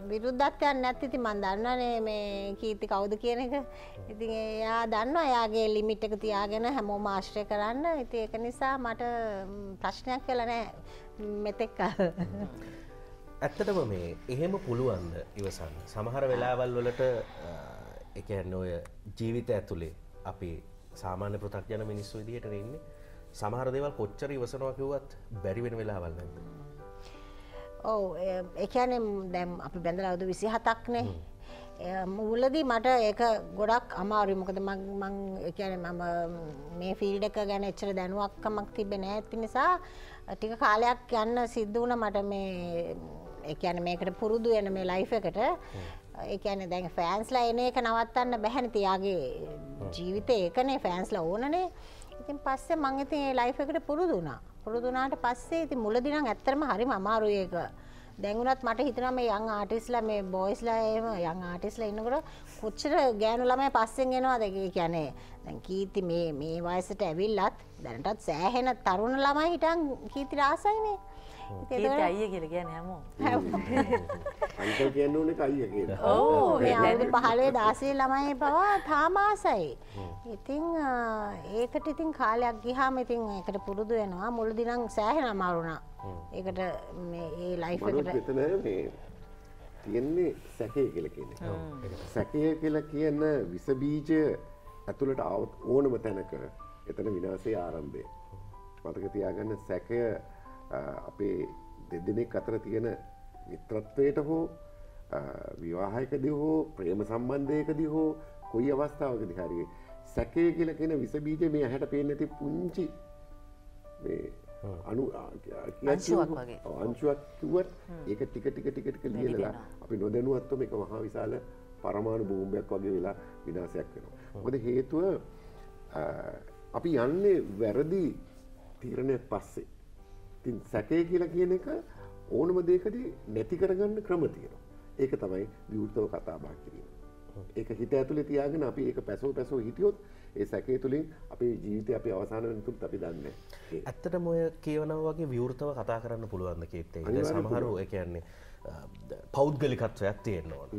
විරුද්ධත්වයක් නැති. ඉතින් මම දන්නවනේ මේ කීර්ති කවුද කියන එක. ඉතින් එයා දන්නවා එයාගේ ලිමිට් එක තියාගෙන හැමෝම ආශ්‍රය කරන්න. ඉතින් ඒක නිසා මට ප්‍රශ්නයක් වෙලා නැහැ මෙතෙක්. ඇත්තටම මේ එහෙම පුළුවන්ද ඉවසන්න? සමහර වෙලාවල් වලට ඒ කියන්නේ ඔය ජීවිතය ඇතුලේ අපි සාමාන්‍ය පෘථග්ජන මිනිස්සු විදිහට ඉන්නේ. සමහර දේවල් කොච්චර ඉවසනවා කිව්වත් බැරි වෙන වෙලාවල් නැද්ද? ඔව් ඒ කියන්නේ දැන් අපි බඳලා අවුරුදු විසිහතක්නේ. මුලදී මට ඒක ගොඩක් අමාරුයි. මොකද මම මම ඒ කියන්නේ මම මේ ෆීල්ඩ් එක ගැන එච්චර දැනුවක්කමක් තිබ්බේ නැහැ. ඒ නිසා ටික කාලයක් යන්න සිද්ධ වුණා මට මේ ඒ කියන්නේ මේකට පුරුදු වෙන මේ ලයිෆ් එකට. ඒ කියන්නේ දැන් ෆෑන්ස්ලා එන එක නවත්තන්න බැහැනේ. තියාගේ ජීවිතේ ඒකනේ ෆෑන්ස්ලා ඕනනේ. ඉතින් පස්සේ මම ඉතින් මේ ලයිෆ් එකට පුරුදු වුණා. පුරුදු වුණාට පස්සේ ඉතින් මුලදී නම් ඇත්තටම හරිම අමාරුයි ඒක. දැන් උනත් මට හිතෙනවා මේ යං ආටිස්ට්ලා මේ බොයිස්ලා එහෙම යං ආටිස්ට්ලා ඉන්නකොට කොච්චර ගෑනු ළමයි පස්සෙන් එනවද? ඒ කියන්නේ දැන් කීර්ති මේ මේ වයසට ඇවිල්ලත් දැනටත් සෑහෙන තරුණ ළමයි හිටන් කීර්තිට ආසයිනේ. කීර්ති අයියා කියලා කියන්නේ හැමෝම. අයියා කියන්නේ උනේ අයියා කියලා. ඔව් මේ අවුරුදු පහළොව දාසය ළමයි පවා තාම ආසයි. ඉතින් ඒකට ඉතින් කාලයක් ගියාම ඉතින් ඒකට පුරුදු වෙනවා. මුලදී නම් සෑහෙන අමාරු වුණා. ඒකට මේ ඒ ලයිෆ් එකට මෙතන මේ තියන්නේ සැකය කියලා කියන එක. සැකය කියලා කියන විස බීජ ඇතුළට આવොත් ඕනම තැනක එතන විනාශයේ ආරම්භය. මතක තියාගන්න සැකය අපේ දෙදෙනෙක් අතර තියෙන මිත්‍රත්වයට හෝ විවාහයකදී හෝ ප්‍රේම සම්බන්ධයකදී හෝ කොයි අවස්ථාවකදී හරි සැකය කියලා කියන විස බීජ මේ ඇහැට පේන්නේ නැති පුංචි මේ අණු අංශුවක් වගේ. අංශුවක් කිව්වත් ඒක ටික ටික ටික ටික ලියලා අපි නොදැනුවත්වම ඒක මහා විශාල පරමාණු බෝම්බයක් වගේ වෙලා විනාශයක් වෙනවා. මොකද හේතුව අපි යන්නේ වැරදි තීරණයක් පස්සේ. ඉතින් සැකය කියලා කියන එක ඕනම දෙයකදී නැති කරගන්න ක්‍රම තියෙනවා. ඒක තමයි විවෘතව කතා බහ කිරීම. ඒක හිත ඇතුලේ තියාගෙන අපි ඒක පැසෝ පැසෝ හිටියොත් ඒ සැකය තුලින් අපේ ජීවිතේ අපි අවසාන වෙනතුත් අපි දන්නේ නැහැ. ඇත්තටම ඔය කියනවා වගේ විවෘතව කතා කරන්න පුළුවන් ද කීර්ති? ඒ සමහරව ඒ කියන්නේ පෞද්ගලිකත්වයක් තියෙන්න ඕන.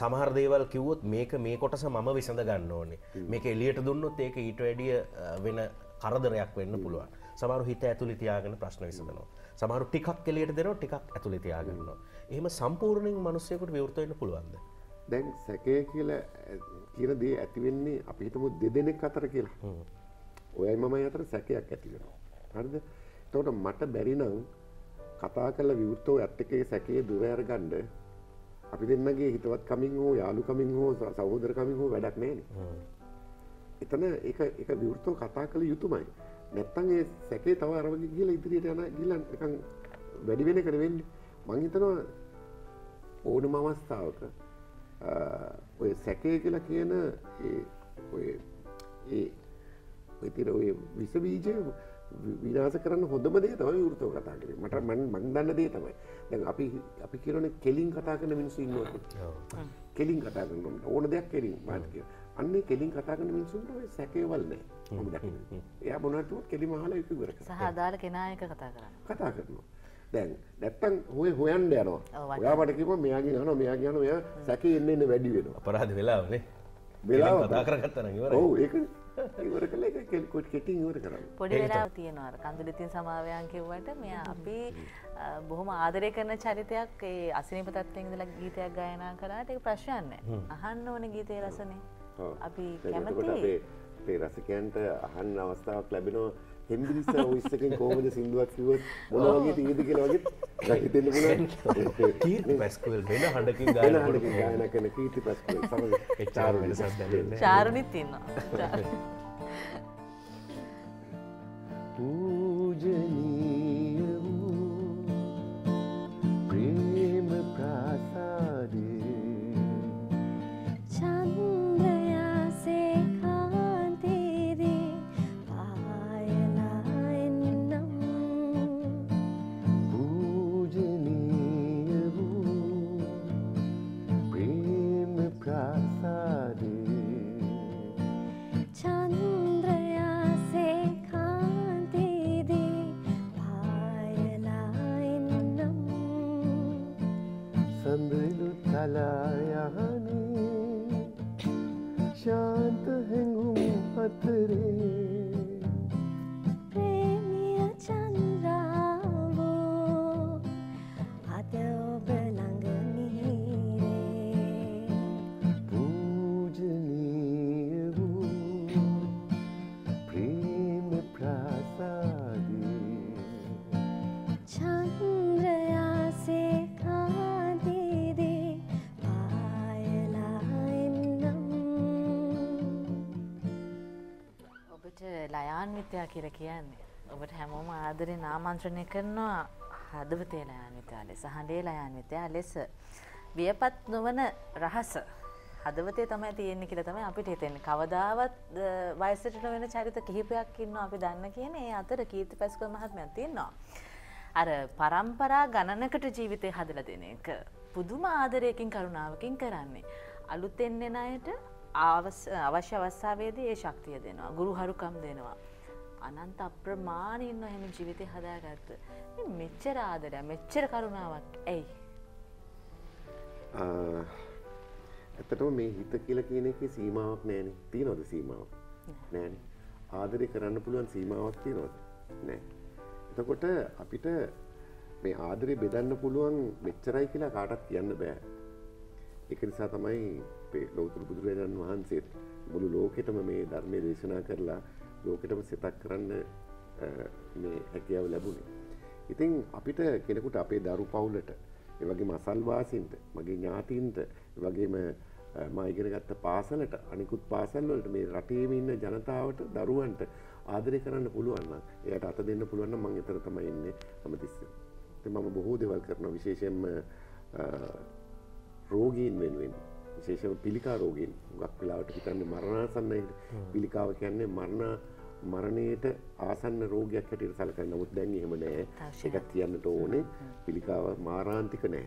සමහර දේවල් කිව්වොත් මේක මේ කොටස මම විසඳ ගන්න ඕනේ. මේක එළියට දුන්නොත් ඒක ඊට වැඩිය වෙන කරදරයක් වෙන්න පුළුවන්. සමහරව හිත ඇතුලේ තියාගෙන ප්‍රශ්න විසඳනවා. සමහරව ටිකක් එළියට දෙනවා ටිකක් ඇතුලේ තියාගන්නවා. එහෙම සම්පූර්ණයෙන් මිනිස්සෙකුට විවෘත වෙන්න පුළුවන්ද? දැන් සැකය කියලා කියන දේ ඇති වෙන්නේ අපි හිතමු දෙදෙනෙක් අතර කියලා. ඔයයි මමයි අතර සැකයක් ඇති වෙනවා. හරිද? එතකොට මට බැරි නම් කතා කරලා විවෘතව ඇත්ත එකේ සැකයේ දුර අරගන්න අපි දෙන්නගේ හිතවත් කමින් හෝ යාළු කමින් හෝ සහෝදර කමින් හෝ වැඩක් නැහැනේ. එතන ඒක ඒක විවෘතව කතා කළ යුතුමයි. නැත්තම් ඒ සැකේ තව අර වගේ ගිහලා ඉදිරියට යන ගිහලා නිකන් වැඩි වෙන එක වෙන්නේ. මං හිතනවා ඕනම අවස්ථාවක ඔය සැකය කියලා කියන ඒ ඔය ඒ Dan datang hoi hoian deh no, udah pada kira meyagi hano meyagi hano ya, sakit ini ini bedi itu. Apa ada bela nih? Bela apa? Akar kata nggak? Oh, ikan, ikan lagi kayak kod keting itu kan. Podi bela itu ya no, kan tuh ditin sama orang keluar itu, ya api, bohong ada rekan cari tiap ke asini petat tinggal lagi tiap gaya nangkara, itu perasaan nih. Ahan no nih gitu rasanya. Api kiamat nih. Terasakan tuh ahan awasnya klubino. Hendri sa oistekin komedi sinduak siwat bola lagi tinggi tinggi lagi rakitin bola kiri paskuel bela handa kiri gaya bela handa kiri gaya nak kena kiri paskuel sama caru ni sah dah ni caru ni tina pujaniyamu prem prasade kira kian, obat hemo mah ada di nama anjuran karena ada betul layan itu alis, sahade layan itu alis, biapat nuwana rahasa, ada betul tamai ti ini kita tamai api dihiten, kawadawa biasa itu nuwana cari tak hiburan kini api dana kini, atau rakit paskul mahatmya ti no, ada parampara ganannya kita jiwite hadilah dene, puduma ada reking karuna reking kerane, aluten nena itu awas awasya awasya wedi shaktiya dene, guru harukam dene. අනන්ත අප්‍රමාණ ඉන්න හැම ජීවිතේ හදාගත්ත මේ මෙච්චර ආදරය මෙච්චර කරුණාවක් ඇයි අ ඇත්තටම මේ හිත කියලා කියන එකේ සීමාවක් නැහැනේ තියනවද සීමාවක් නැහැනේ ආදරේ කරන්න පුළුවන් සීමාවක් තියනවද නැහැ එතකොට අපිට මේ ආදරේ බෙදන්න පුළුවන් මෙච්චරයි කියලා කාටවත් කියන්න බෑ ඒක නිසා තමයි ලෞතර බුදුරජාණන් වහන්සේ මුළු ලෝකෙටම මේ ධර්මයේ දේශනා කරලා ලෝකෙටම සිතක් කරන්න මේ හැකියාව ලැබුණේ. ඉතින් අපිට කෙනෙකුට අපේ දරු පවුලට, ඒ වගේම අසල් වාසීන්ට, මගේ ඥාතීන්ට, ඒ වගේම මම ඉගෙනගත්ත පාසලට, අනිකුත් පාසල් වලට මේ රටේම ඉන්න ජනතාවට, දරුවන්ට ආදරය කරන්න පුළුවන් නම්, එයාට අත දෙන්න පුළුවන් නම් මම ඊතර තමයි ඉන්නේ හැමතිස්සෙම. ඉතින් මම බොහෝ දේවල් කරනවා විශේෂයෙන්ම රෝගීන් වෙනුවෙන්. විශේෂයෙන්ම පිළිකා රෝගීන් හුඟක් වෙලාවට හිතන්නේ මරණාසන්නයි පිළිකාව කියන්නේ මරණ මරණයට ආසන්න රෝගයක් හැටියට සැලකෙනවා. නමුත් දැන් එහෙම නෑ. ඒකත් කියන්නට ඕනේ පිළිකාව මාරාන්තික නෑ.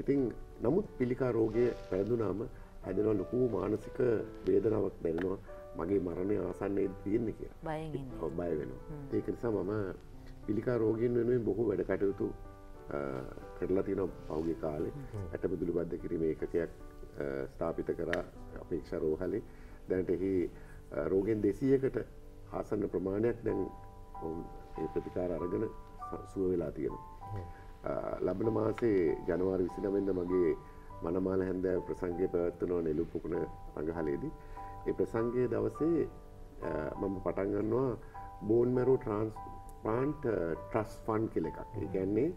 ඉතින් නමුත් පිළිකා රෝගය පැදුනාම ඇදෙන ලොකු මානසික වේදනාවක් දැනෙනවා. මගේ මරණය ආසන්නයේ තියෙන්නේ කියලා. බයෙන් ඉන්නවා. ඔව් බය වෙනවා. ඒක නිසා මම පිළිකා රෝගීන් වෙනුවෙන් බොහෝ වැඩ කටයුතු කරලා තියෙනවා පහුගිය කාලේ. ඇටබදුළු බද්ධ කිරීමේ එකකයක් ස්ථාපිත කරා අපේක්ෂා රෝහලේ දැනට එහි රෝගෙන් දෙසීයකට ආසන්න ප්‍රමාණයක් දැන් ඒ ප්‍රතිකාර අරගෙන සුව වෙලා තියෙනවා ලබන මාසේ ජනවාරි විසිනවය වෙනිදා මගේ මනමාල හැන්දෑව ප්‍රසංගය පැවැත්වෙනවා නෙළුපුකුණ රංගහලේදී ඒ ප්‍රසංගයේ දවසේ මම පටන් ගන්නවා bone marrow transplant trust fund කියලා එකක්. ඒ කියන්නේ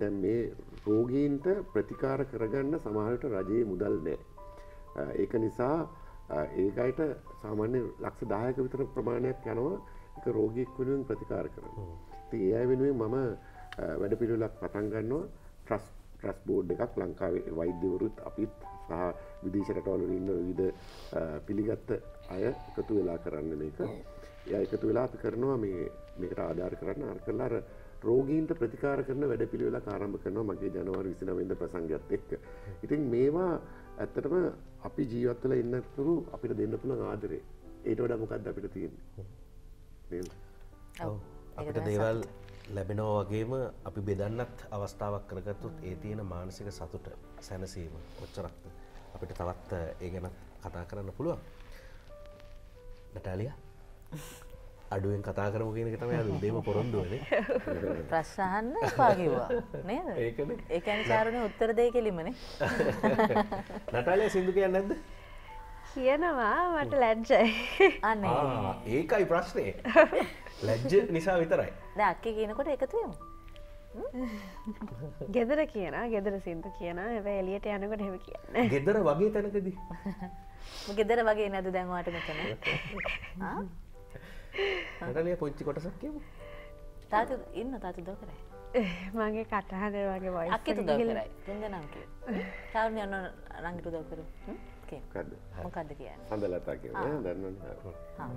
දැන් මේ රෝගීන්ට ප්‍රතිකාර කරගන්න සමහරට රජයේ මුදල් නැහැ. ඒක නිසා ඒකයිට සාමාන්‍ය ලක්ෂ දහයක විතර ප්‍රමාණයක් යනවා ඒක රෝගීෙක් වෙනුවෙන් ප්‍රතිකාර කරන්න. ඉතින් ඒ අය වෙනුවෙන් මම වැඩ පිළිවෙලක් පටන් ගන්නවා ට්‍රස්ට් ට්‍රස්ට් බෝඩ් එකක් ලංකාවේ වෛද්‍යවරුත් අපිත් සහ විදේශ රටවල ඉන්න විවිධ පිළිගත් අය එකතු වෙලා කරන්න මේක. එයා එකතු වෙලා අපි කරනවා මේ මේකට ආධාර කරන්න අර කරලා අර රෝගීන්ට ප්‍රතිකාර කරන වැඩපිළිවෙලක් ආරම්භ කරනවා මගේ ජනවාරි විසිනවය වෙනිදා ප්‍රසංගයත් එක්ක. ඉතින් මේවා ඇත්තටම අපි ජීවත් වෙලා ඉන්නතුරු අපිට දෙන්න පුළුවන් ආදරේ. ඊට වඩා මොකක්ද අපිට තියෙන්නේ? නේද? ඔව්. අපිට දේවල් ලැබෙනවා වගේම අපි බෙදන්නත් අවස්ථාවක් කරගත්තොත් ඒ තියෙන මානසික සතුට සැනසීම කොච්චරක්ද අපිට තවත් ඒ ගැන කතා කරන්න පුළුවන්. නටාලියා අඩුවෙන් කතා කරමු කියන එක තමයි අද උදේම පොරොන්දු වෙන්නේ. ප්‍රශ්න අහන්න එපා කිව්වා නේද? ඒකනේ. ඒ කියන්නේ කාරණේ උත්තර දෙයි කෙලිමනේ. නටාලියා සින්දු කියන්නේ නැද්ද? කියනවා මට ලැජ්ජයි. අනේ. ආ ඒකයි ප්‍රශ්නේ. ලැජ්ජ නිසා විතරයි. දැන් අක්කේ කියනකොට එකතු වෙමු. ගෙදර කියනවා, ගෙදර සින්දු කියනවා. හැබැයි එළියට යනකොට එහෙම කියන්නේ. ගෙදර වගේ තැනකදී. මොකද ගෙදර වගේ නේද දැන් ඔයාට මෙතන? ආ? නටාලියා පොන්චි කොටසක් කියමු. තාත්තු ඉන්න තාත්තු දෝ කරයි. මගේ කටහඬ වගේ වොයිස්. අක්කේ දෝ කරයි. තුන්දෙනාම කියනවා. තාවුන් යන රංගිට දෝ කරු. කේ. මොකද්ද? මොකද්ද කියන්නේ? හඳලතා කියනවා. දන්නවනේ. හා.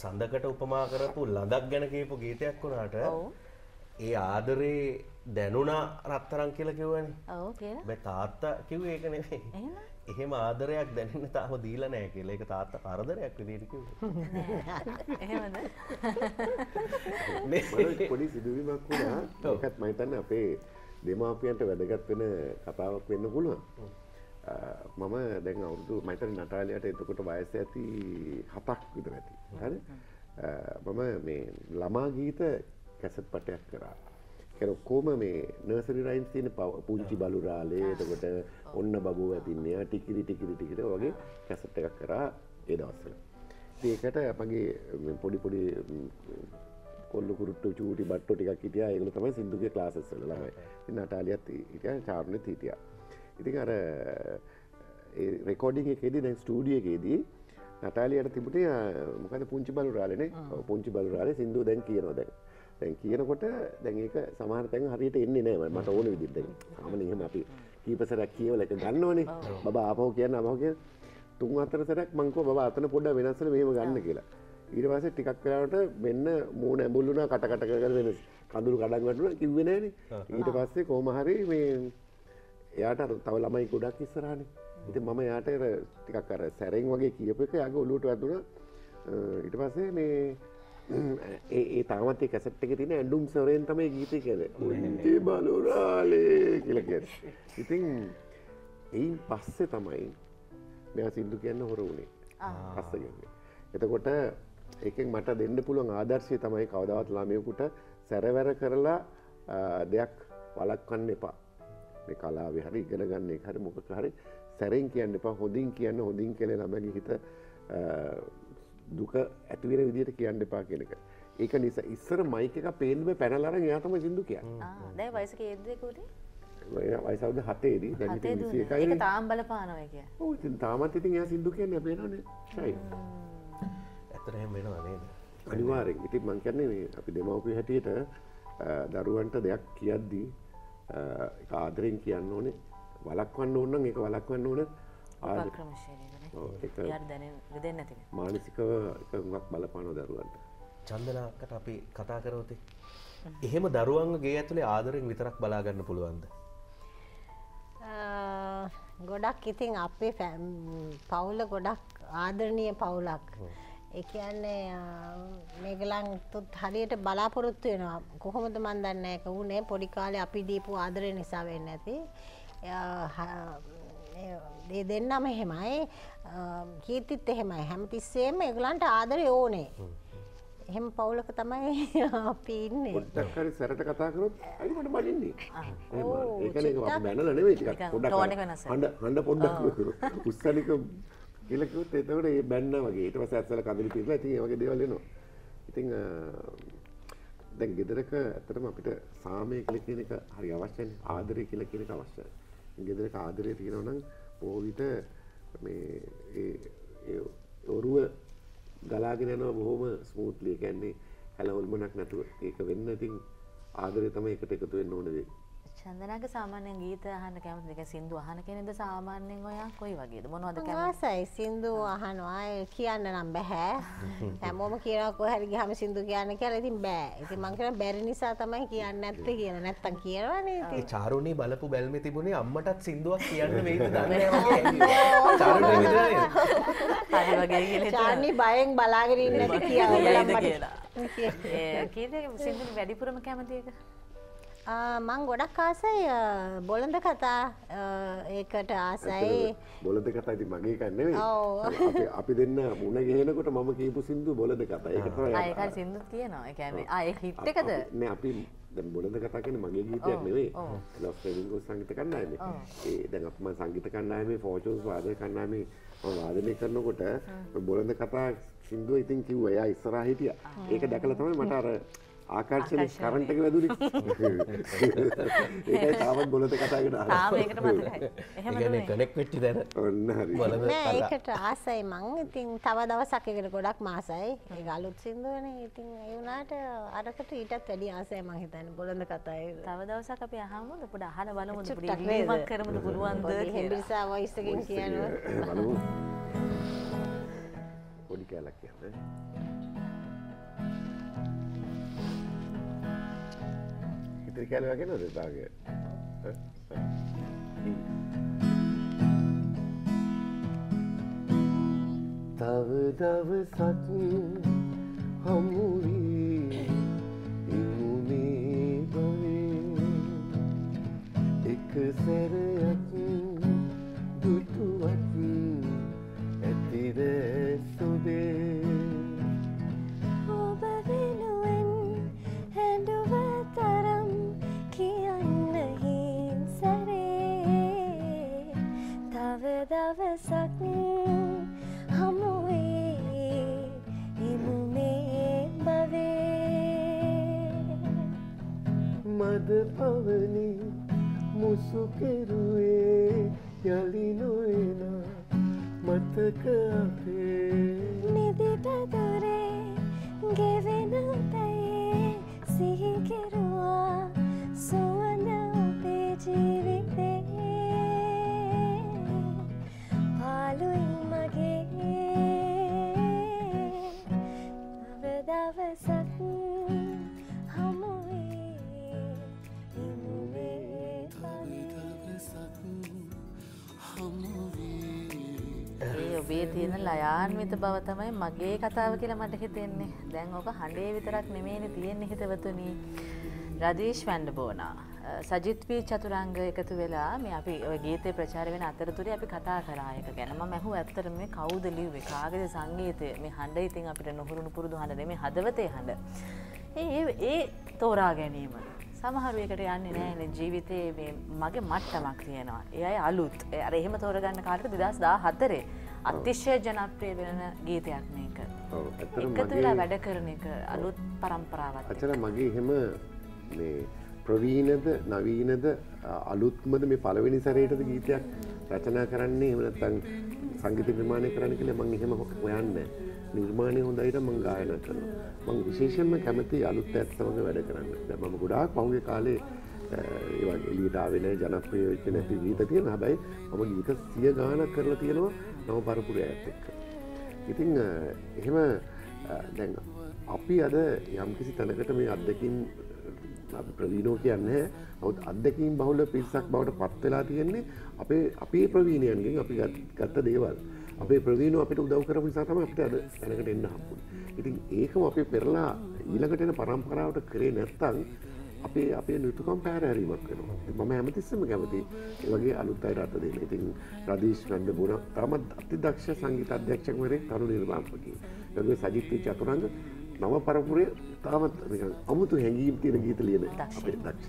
සඳකට උපමා කරපු ලඳක් ගැන කියපු ගීතයක් වුණාට ඒ ආදරේ දැනුණා රත්තරන් කියලා කිව්වනේ. ඔව් කියලා. මේ තාත්තා කිව්වේ ඒක නෙමෙයි. එහෙම. එහෙම ආදරයක් දැනෙන්න තාම දීලා නැහැ කියලා. ඒක තාත්තා කරදරයක් විදියට කිව්වේ. එහෙමද? මේ පොඩි සිදුවීමක් වුණා. ඒකත් මම හිතන්නේ අපේ දෙමාපියන්ට වැදගත් වෙන කතාවක් වෙන්න පුළුවන්. මම දැන් අවුරුදු මම හිතන්නේ නටාලියට එතකොට වයස ඇති හතක් විතර ඇති. හරි? මම මේ ළමා ගීත කැසට් පටයක් කරා. ඒක කොහොම මේ නර්සරි රයිම්ස් තියෙන පුංචි බලුරාලේ එතකොට ඔන්න බබෝ වැදින්නේ ටිකිරි ටිකිරි ටිකිරි වගේ කැසට් එකක් කරා ඒ දවස්වල. ඉතින් ඒකට මගේ පොඩි පොඩි කොල්ලු කුරුට්ටු චූටි බට්ටෝ ටිකක් හිටියා. ඒගොල්ලෝ තමයි සින්දුගේ ක්ලාසස් වල ළමයි. ඉතින් නටාලියත් හිටියා, චාර්ලිත් හිටියා. ඉතින් අර ඒ රෙකෝඩින් එකේදී දැන් ස්ටුඩියෝ එකේදී නටාලියට තිබුණේ මොකද පුංචි බලුරාලේනේ. ඔව් පුංචි බලුරාලේ සින්දුව දැන් කියනවා දැන්. දැන් කියනකොට දැන් ඒක සමහර තැන් හරියට එන්නේ නැහැ මට ඕන විදිහට. සාමාන්‍යයෙන් එහෙම අපි කීප සැරයක් කියවල එක ගන්නවනේ. බබා ආපහු කියන්න ආපහු කියන තුන් හතර සැරයක් මං කිව්වා බබා අතන පොඩ්ඩක් වෙනස් වෙලා මෙහෙම ගන්න කියලා. ඊට පස්සේ ටිකක් වෙලාවට මෙන්න මූණ ඇඹුල් වුණා කට කට කරගෙන වෙනස්. කඳුළු කඩන් වැටුණා කිව්වේ නෑනේ. ඊට පස්සේ කොහොම හරි මේ එයාට තව ළමයි ගොඩක් ඉස්සරහනේ. ඉතින් මම එයාට ටිකක් අර සැරෙන් වගේ කියපු එක යාගේ ඔළුවට වැදුණා. ඊට පස්සේ මේ ඒ ඒ තාමත් ඒ කැසට් එකේ තියෙන ඇඳුම් සොරෙන් තමයි ගීතේ කියන්නේ. උන්ටි බලුරාලේ කියලා කියන්නේ. ඉතින් එයින් පස්සේ තමයි මෙයා සින්දු කියන්න හොර වුණේ. පස්සේ කියන්නේ. එතකොට ඒකෙන් මට දෙන්න පුළුවන් ආදර්ශය තමයි කවදාවත් ළමයෙකුට සැරවැර කරලා දෙයක් වළක්වන්න එපා. මේ කලාවේ හරි ඉගෙන ගන්න එක හරි මොකක් හරි සැරෙන් කියන්න එපා. හොඳින් කියන්න හොඳින් කියලා ළමගේ හිත දුක ඇති වෙන විදිහට කියන්න එපා කියන එක. ඒක නිසා ඉස්සර මයික් එක පේන්න බෑ පැනලා අරන් එයා තමයි සින්දු කියන්නේ. ආ දැන් වයස කීයද ඒකෝනේ? වයස අවුරුදු හතේ දී දැන් ඉතින් විසි එකයි. ඒක තාම බලපානවා කියන්නේ. ඔව් ඉතින් තාමත් ඉතින් එයා සින්දු කියන්නේ අපි වෙනවනේ. හරි. ඇත්තටම එහෙම වෙනවා නේද? අනිවාර්යෙන්. ඉතින් මම කියන්නේ මේ අපි දෙමව්පිය හැටියට දරුවන්ට දෙයක් කියද්දී ඒක ආදරෙන් කියන්න ඕනේ. වළක්වන්න ඕන නම් ඒක වළක්වන්න ඕන. උපක්‍රමශීලීව මානසිකව එකක් බලපානවා දරුවන්ට. චන්දනා අක්කට අපි කතා කරවතේ. එහෙම දරුවන්ගේ ගේ ඇතුලේ ආදරෙන් විතරක් බලා ගන්න පුළුවන්ද? ගොඩක් ඉතින් අපේ පවුල ගොඩක් ආදරණීය පවුලක්. ඒ කියන්නේ මේගලන්තුත් හරියට බලාපොරොත්තු වෙනවා. කොහොමද මන් දන්නේ නැහැ. ඒක උනේ පොඩි කාලේ අපි දීපු ආදරේ නිසා වෙන්නේ නැති. ඒ දෙන්නම එහෙමයි කීර්තිත් එහෙමයි හැමතිස්සෙම ඒගොල්ලන්ට ආදරය ඕනේ. එහෙම පවුලක තමයි අපි ඉන්නේ. පොඩ්ඩක් හරි සැරට කතා කරොත් අයි මට බඩින්නේ. ඒක නෙවෙයි අපි බැනලා නෙවෙයි ටිකක් පොඩ්ඩක් හඬ හඬ පොඩ්ඩක් උස්සනික කියලා කිව්වොත් එතකොට ඒ බැන්නා වගේ ඊට පස්සේ ඇස්සල කඳුළු පිරලා ඉතින් ඒ වගේ දේවල් එනවා. ඉතින් දැන් ගෙදරක ඇත්තටම අපිට සාමය කියලා කියන එක හරි අවශ්‍යයි. ආදරය කියලා කියන එක අවශ්‍යයි. ගෙදරක ආදරය තියෙනවා නම් බොහෝ විට මේ ඒ ඔරුව ගලාගෙන යනවා බොහොම ස්මූත්ලි. ඒ කියන්නේ හැලහොල්මනක් නැතුව. ඒක වෙන්න ඉතින් ආදරය තමයි එකට එකතු වෙන්න ඕන දේ. චන්දනාගේ සාමාන්‍යයෙන් ගීත අහන්න කැමතිද? ඒක සින්දු අහන කෙනෙක්ද සාමාන්‍යයෙන් ඔයා කොයි වගේද? මොනවද කැමති? ආසයි සින්දු අහනවා. ඒ කියන්න නම් බෑ. හැමෝම කියනවා කොහේ හරි ගියාම සින්දු කියන්න කියලා. ඉතින් බෑ. ඉතින් මං කියන බැරි නිසා තමයි කියන්නේ නැත්තේ කියලා. නැත්තම් කියනවනේ ඉතින්. ඒ චාරුණී බලපු බැල්මේ තිබුණේ අම්මටත් සින්දුවක් කියන්න වෙයිද දන්නේ නැහැ. චාරුණී විතරයි. හරි වගේ කියලා. චාරුණී බයෙන් බලාගෙන ඉන්නේ නැති කියලා අම්මට කියලා. ඒ කීයද සින්දු වැඩිපුරම කැමති එක? මං ගොඩක් ආසයි බොළඳ කතා. ඒකට ආසයි. බොළඳ කතා ඉතින් මගේ එකක් නෙවෙයි. ඔව්. අපි දෙන්න මුණ ගහනකොට මම කියපු සින්දු බොළඳ කතා. ඒක තමයි. ආ ඒකයි සින්දුත් කියනවා. ඒ කියන්නේ ආ ඒ හිට් එකද? නෑ අපි දැන් බොළඳ කතා කියන්නේ මගේ ගීතයක් නෙවෙයි. ලොස් ෆෙලින්ගෝ සංගීත කණ්ඩායමේ. ඒ දැන් අපි මම සංගීත කණ්ඩායමේ ෆෝචුන්ස් වාදක කණ්ඩායමේ මම වාදනය කරනකොට බොළඳ කතා සින්දුව ඉතින් කිව්වා. එයා ඉස්සරහා හිටියා. ඒක දැකලා තමයි මට අර ආකර්ෂණ කරන්ට් එක වැදුනේ. ඒකයි තාමත් බොළඳ කතාවකට ආවා. තාම ඒකට මතකයි. එහෙම නෙමෙයි. කනෙක්ට් වෙච්ච දැන. ඔන්න හරි. නෑ ඒකට ආසයි මං. ඉතින් තව දවසක් එකට ගොඩක් මාසයි. ඒක අලුත් සින්දුවනේ. ඉතින් ඒ වුණාට අරකට ඊටත් වැඩි ආසයි මං හිතන්නේ බොළඳ කතාවේ. තව දවසක් අපි අහමුද? පොඩ අහලා බලමුද? පොඩි ඉල්ලීමක් කරමුද පුළුවන්ද? හෙම්බිරිසා වොයිස් එකෙන් කියනවා. බලමු. පොඩි කැලක් කියන්නේ. Dikali lagi nanti lagi. Tahu tahu satu hamuri ilmu bayi, ikserat duduat etire sude. Davesak hamwe imume bave madpavani musukerue yalinoena matkaape nidita dore gevena tae sihi kerua soana pe jeevite ඔබේ තියෙන ලයාන්විත බව තමයි මගේ කතාව කියලා මට හිතෙන්නේ. දැන් ඔබ හඬේ විතරක් නෙමෙයිනේ තියෙන්නේ හිතවතුනි. රජීෂ් වැන්ඩබෝනා සජිත් වී චතුරංග එකතු වෙලා මේ අපි ඔය ගීතේ ප්‍රචාර වෙන අතරතුරේ අපි කතා කරා එක ගැන. මම අහුව ඇත්තටම මේ කවුද ලිව්වේ? කාගේද සංගීතය? මේ හඬ ඉතින් අපිට නොහුරුණු පුරුදු හඬ නෙමෙයි, හදවතේ හඬ. ඒ ඒ තෝරා ගැනීම සමහර එකට යන්නේ නැහැ ජීවිතේ මේ මගේ මට්ටමක් තියෙනවා. ඒ අය අලුත්. අර එහෙම තෝරගන්න කාලේ දෙදහස් දහහතරේ අතිශය ජනප්‍රිය වෙන ගීතයක් මේක. ඔව්. එකතු වෙලා වැඩ කරන එක අලුත් પરම්පරාවක්. අතන මගේ එහෙම මේ ප්‍රවීණද නවීනද අලුත්මද මේ පළවෙනි සැරේටද ගීතයක් රචනා කරන්නේ එහෙම නැත්නම් සංගීත නිර්මාණය කරන්න කියලා මම එහෙම හොයන්නේ නැහැ. නිර්මාණය හොඳයි නම් මම ගායනා කරනවා. මම විශේෂයෙන්ම කැමති අලුත් අයත් සමග වැඩ කරන්න. දැන් මම ගොඩාක් පහුගිය කාලේ ඒ වගේ එළියට ආවේ නැහැ, ජනප්‍රිය වෙච්ච නැති ගීත තියෙනවා. හැබැයි මම ගීත සිය ගානක් කරලා තියෙනවා නව පරපුරේ අයත් එක්ක. ඉතින් එහෙම දැන් අපි අද යම්කිසි තැනකට මේ අත්දැකීම් අපි ප්‍රවීණෝ කියන්නේ නමුත් අත්දැකීම් බහුල පිරිසක් බවට පත් වෙලා තියෙන්නේ අපේ අපේ ප්‍රවීණයන්ගෙන් අපි ගත්ත දේවල්. අපේ ප්‍රවීණෝ අපිට උදව් කරපු නිසා තමයි අපිට අද දැනකට එන්න හම්බුනේ. ඉතින් ඒකම අපි පෙරලා ඊළඟට එන પરම්පරාවට කරේ නැත්නම් අපේ අපේ නිතුකම් පැහැරීමක් වෙනවා. මම හැමතිස්සෙම කැමති ඒ වගේ අලුත් අය රට දෙන්න. ඉතින් රදීෂ් රණ්ඩබුර තාමත් අතිදක්ෂ සංගීත අධ්‍යක්ෂකවරයෙක්, තරුණ නිර්මාපකයෙක්. ඒ වගේ සජිත් චතුරංග නව පරපුරේ තාමත් අමුතු හැඟීම් තියෙන ගීත ලියන අපේ දක්ෂ.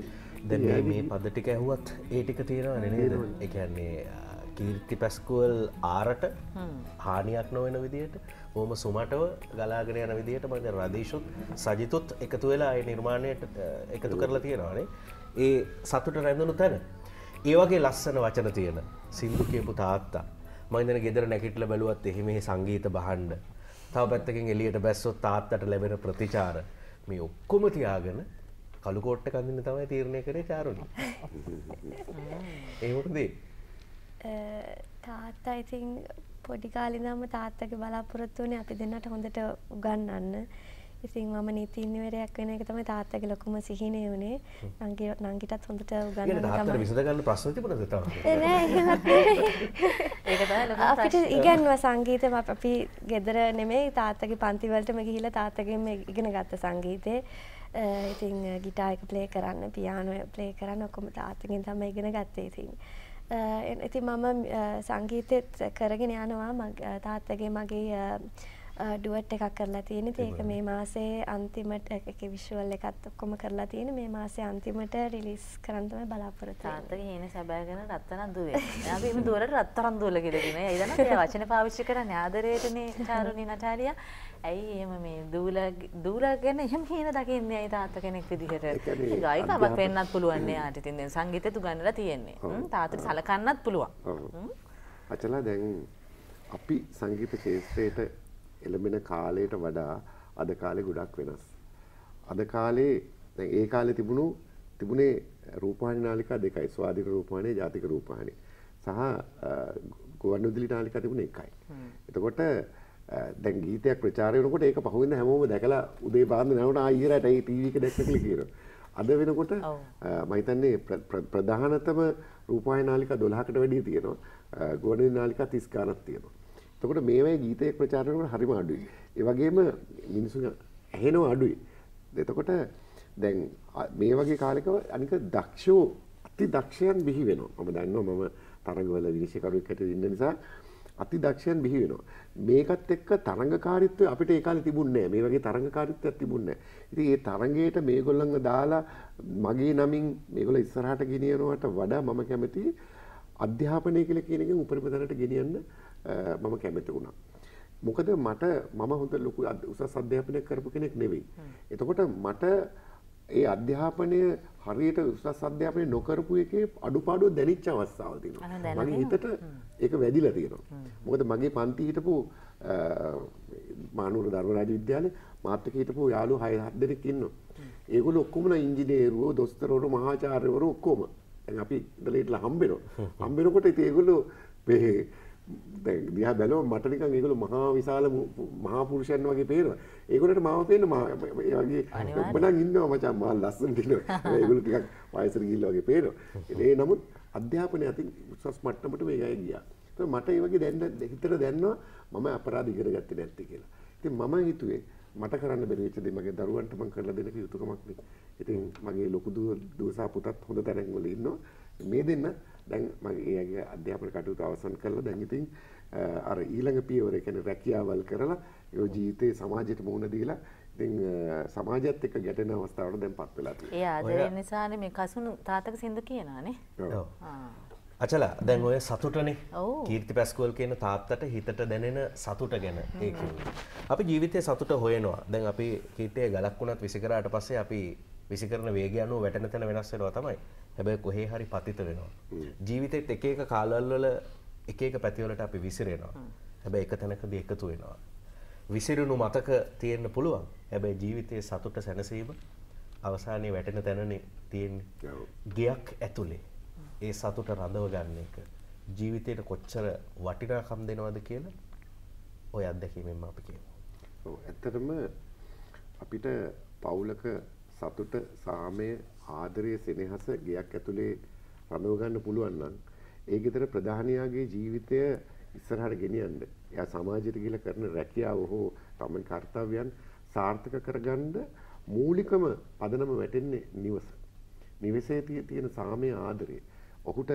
දැන් මේ මේ පද ටික ඇහුවත් ඒ ටික තියෙනවනේ නේද? ඒ කියන්නේ කීර්ති පැස්කුවල් ආරට හානියක් නොවන විදියට බොහොම සුමටව ගලාගෙන යන විදියට මම දැන් රදීෂුත් සජිතුත් එකතු වෙලා ඒ නිර්මාණයට එකතු කරලා තියෙනවානේ. ඒ සතුට රැඳුණු තැන. ඒ වගේ ලස්සන වචන තියෙන සින්දු කියපු තාත්තා මම දැන් ගෙදර නැගිටලා බැලුවත් එහි මෙහි සංගීත බහන්න. තව පැත්තකින් එළියට බැස්සොත් තාත්තට ලැබෙන ප්‍රතිචාර මේ ඔක්කොම තියාගෙන කළු කෝට් එක අඳින්න තමයි තීරණය කරේ චාරුණි. ඒ වගේ තාත්තා ඉතින් පොඩි කාලේ ඉඳන්ම තාත්තගේ බලාපොරොත්තු වුණේ අපි දෙන්නට හොඳට උගන්වන්න. ඉතින් මම නීතිඥවරයෙක් වෙන එක තමයි තාත්තගේ ලොකුම සිහිනය වුණේ. නංගි නංගිටත් හොඳට උගන්වන්න තමයි. තාත්තට විසඳ ගන්න ප්‍රශ්න තිබුණද තාත්තා? නෑ එහෙමත් නෑ. අපිට ඉගෙනුවා සංගීතය අපි ගෙදර නෙමෙයි තාත්තගේ පන්ති වලටම ගිහිල්ලා තාත්තගෙන් ඉගෙන ගත්ත සංගීතේ. ඉතින් ගිටාර් එක ප්ලේ කරන්න, පියානෝ ප්ලේ කරන්න ඔක්කොම තාත්තගෙන් තමයි ඉගෙන ගත්තේ ඉතින්. ඉතින් මම සංගීතෙත් කරගෙන යනවා. මගේ තාත්තගේ මගේ ඩුවට් එකක් කරලා තියෙන. ඉතින් ඒක මේ මාසේ අන්තිමට ඒකේ විෂුවල් එකත් ඔක්කොම කරලා තියෙන. මේ මාසේ අන්තිමට රිලීස් කරන්න තමයි බලාපොරොත්තු වෙන්නේ. තාත්තගේ හේන සබයගෙන රත්තරන් දුවේ. අපි මේ දුවලට රත්තරන් දුවල කියලා කියනවා. ඒ දන්න මේ වචන පාවිච්චි කරන්නේ ආදරයටනේ චාරුණී නටාලියා. ඇයි එහෙම මේ දූලා දූලා ගැන එහෙම හේන දකින්නේ ඇයි තාත්තා කෙනෙක් විදිහට? ගායිකාවක් වෙන්නත් පුළුවන් නේ ආට. ඉතින් දැන් සංගීතය උගන්වලා තියෙන්නේ. තාත්තට සලකන්නත් පුළුවන්. අචලා දැන් අපි සංගීත ක්ෂේත්‍රයේට එළඹෙන කාලයට වඩා අද කාලේ ගොඩක් වෙනස්. අද කාලේ දැන් ඒ කාලේ තිබුණු තිබුණේ රූපවාහිනී නාලිකා දෙකයි. ස්වාධීන රූපවාහිනී, ජාතික රූපවාහිනී සහ ගුවන්විදුලි නාලිකා තිබුණේ එකයි. එතකොට දැන් ගීතයක් ප්‍රචාරය වෙනකොට ඒක පහුවෙන්ද හැමෝම දැකලා උදේ පාන්දර නැවුණා ආයෙ රට ඒ ටීවී එක දැක්ක කියලා කියනවා. අද වෙනකොට මම හිතන්නේ ප්‍රධානතම රූපවාහිනී නාලිකා දොළහකට වැඩිය තියෙනවා. ගුවන්විදුලි නාලිකා තිස් ගානක් තියෙනවා. එතකොට මේවයි ගීතයක් ප්‍රචාර කරනකොට හරිම අඩුයි. ඒ වගේම මිනිස්සු ඇහෙනව අඩුයි. එතකොට දැන් මේ වගේ කාලයක අනික දක්ෂෝ අති දක්ෂයන් බිහි වෙනවා. මම දන්නවා මම තරඟවල විනිශ්චයකරුවෙක් හැටියට ඉන්න නිසා අති දක්ෂයන් බිහි වෙනවා. මේකත් එක්ක තරඟකාරීත්වය අපිට ඒ කාලේ තිබුණේ නැහැ. මේ වගේ තරඟකාරීත්වයක් තිබුණේ නැහැ. ඉතින් ඒ තරඟයට මේගොල්ලන්ව දාලා මගේ නමින් මේගොල්ලෝ ඉස්සරහට ගෙනියනවට වඩා මම කැමති අධ්‍යාපනය කියලා කියන එකෙන් උපරිම තැනට ගෙනියන්න මම කැමති වුණා. මොකද මට මම හොඳ ලොකු උසස් අධ්‍යාපනයක් කරපු කෙනෙක් නෙවෙයි. එතකොට මට ඒ අධ්‍යාපනය හරියට උසස් අධ්‍යාපනය නොකරපු එකේ අඩුපාඩු දැනෙච්ච අවස්ථාවල් තියෙනවා. මගේ හිතට ඒක වැදිලා තියෙනවා. මොකද මගේ පන්ති හිටපු මානවර ධර්මරාජ විද්‍යාලේ මාත් එක්ක හිටපු යාළුවෝ හය හත දෙනෙක් ඉන්නවා. ඒගොල්ලෝ ඔක්කොම ඉංජිනේරුවෝ, දොස්තරවරු, මහාචාර්යවරු ඔක්කොම. දැන් අපි ඉඳලා ඉట్లా හම්බෙනවා. හම්බෙනකොට ඉතින් ඒගොල්ලෝ මේ දැන් දිහා බැලුවම මට නිකන් ඒගොල්ලෝ මහා විශාල මහා පුරුෂයන් වගේ පේනවා. ඒගොල්ලන්ට මාව පේන්න මා ඒ වගේ ඔබනම් ඉන්නවා මචං මහා ලස්සනට ඉන්නවා. ඒගොල්ලෝ ටිකක් වයසට ගිහිල්ලා වගේ පේනවා. ඒ නමුත් අධ්‍යාපනය අතින් උසස් මට්ටමට මේ ගියා. ඒත් මට ඒ වගේ දැන්න හිතට දැනනවා මම අපරාධ ඉගෙන ගත්තේ නැත්තේ කියලා. ඉතින් මම හිතුවේ මට කරන්න බැරි වෙච්ච දේ මගේ දරුවන්ට මම කරලා දෙන්න යුතුකමක් නේ. ඉතින් මගේ ලොකු දුව දුවසා පුතත් හොඳ තැනක වල ඉන්නවා. මේ දෙන්න දැන් මගේ එයාගේ අධ්‍යාපන කටයුතු අවසන් කරලා දැන් ඉතින් අර ඊළඟ පියවර කියන්නේ රැකියාවල් කරලා ඒ ජීවිතේ සමාජයට මුහුණ දීලා ඉතින් සමාජයත් එක්ක ගැටෙන අවස්ථාවට දැන්පත් වෙලා තියෙනවා. ඒ ආදරය නිසානේ මේ කසුණු තාතක සින්දු කියනවානේ. ඔව්. අචල දැන් ඔය සතුටනේ කීර්ති පැස්කෝල් කියන තාත්තට හිතට දැනෙන සතුට ගැන ඒ කියන්නේ. අපි ජීවිතයේ සතුට හොයනවා. දැන් අපි කීර්තිය ගලක් වුණත් විසිකරාට පස්සේ අපි විසිකරන වේගය අනුව වැටෙන තැන වෙනස් වෙනවා තමයි. හැබැයි කොහේ හරි පතිත වෙනවා. ජීවිතෙත් එක එක කාලවල වල එක එක පැතිවලට අපි විසිරෙනවා. හැබැයි එක තැනකදී එකතු වෙනවා. විසිරුණු මතක තියෙන්න පුළුවන්. හැබැයි ජීවිතයේ සතුට සැනසීම අවසානයේ වැටෙන තැනනේ තියෙන්නේ. ගයක් ඇතුලේ ඒ සතුට රඳව ගන්න එක ජීවිතේට කොච්චර වටිනාකම් දෙනවද කියලා ඔය අත්දැකීමෙන් අපි කියනවා. ඔව් ඇත්තටම අපිට පවුලක සතුට සාමය ආදරය සෙනෙහස ගයක් ඇතුලේ රඳව ගන්න පුළුවන් නම් ඒ ගෙදර ප්‍රධානියාගේ ජීවිතය ඉස්සරහට ගෙනියන්න එයා සමාජයට කියලා කරන රැකියාව හෝ තමන් කාර්යයන් සාර්ථක කරගන්න මූලිකම පදනම වැටෙන්නේ නිවස. නිවසේ තියෙන සාමය ආදරය ඔහුට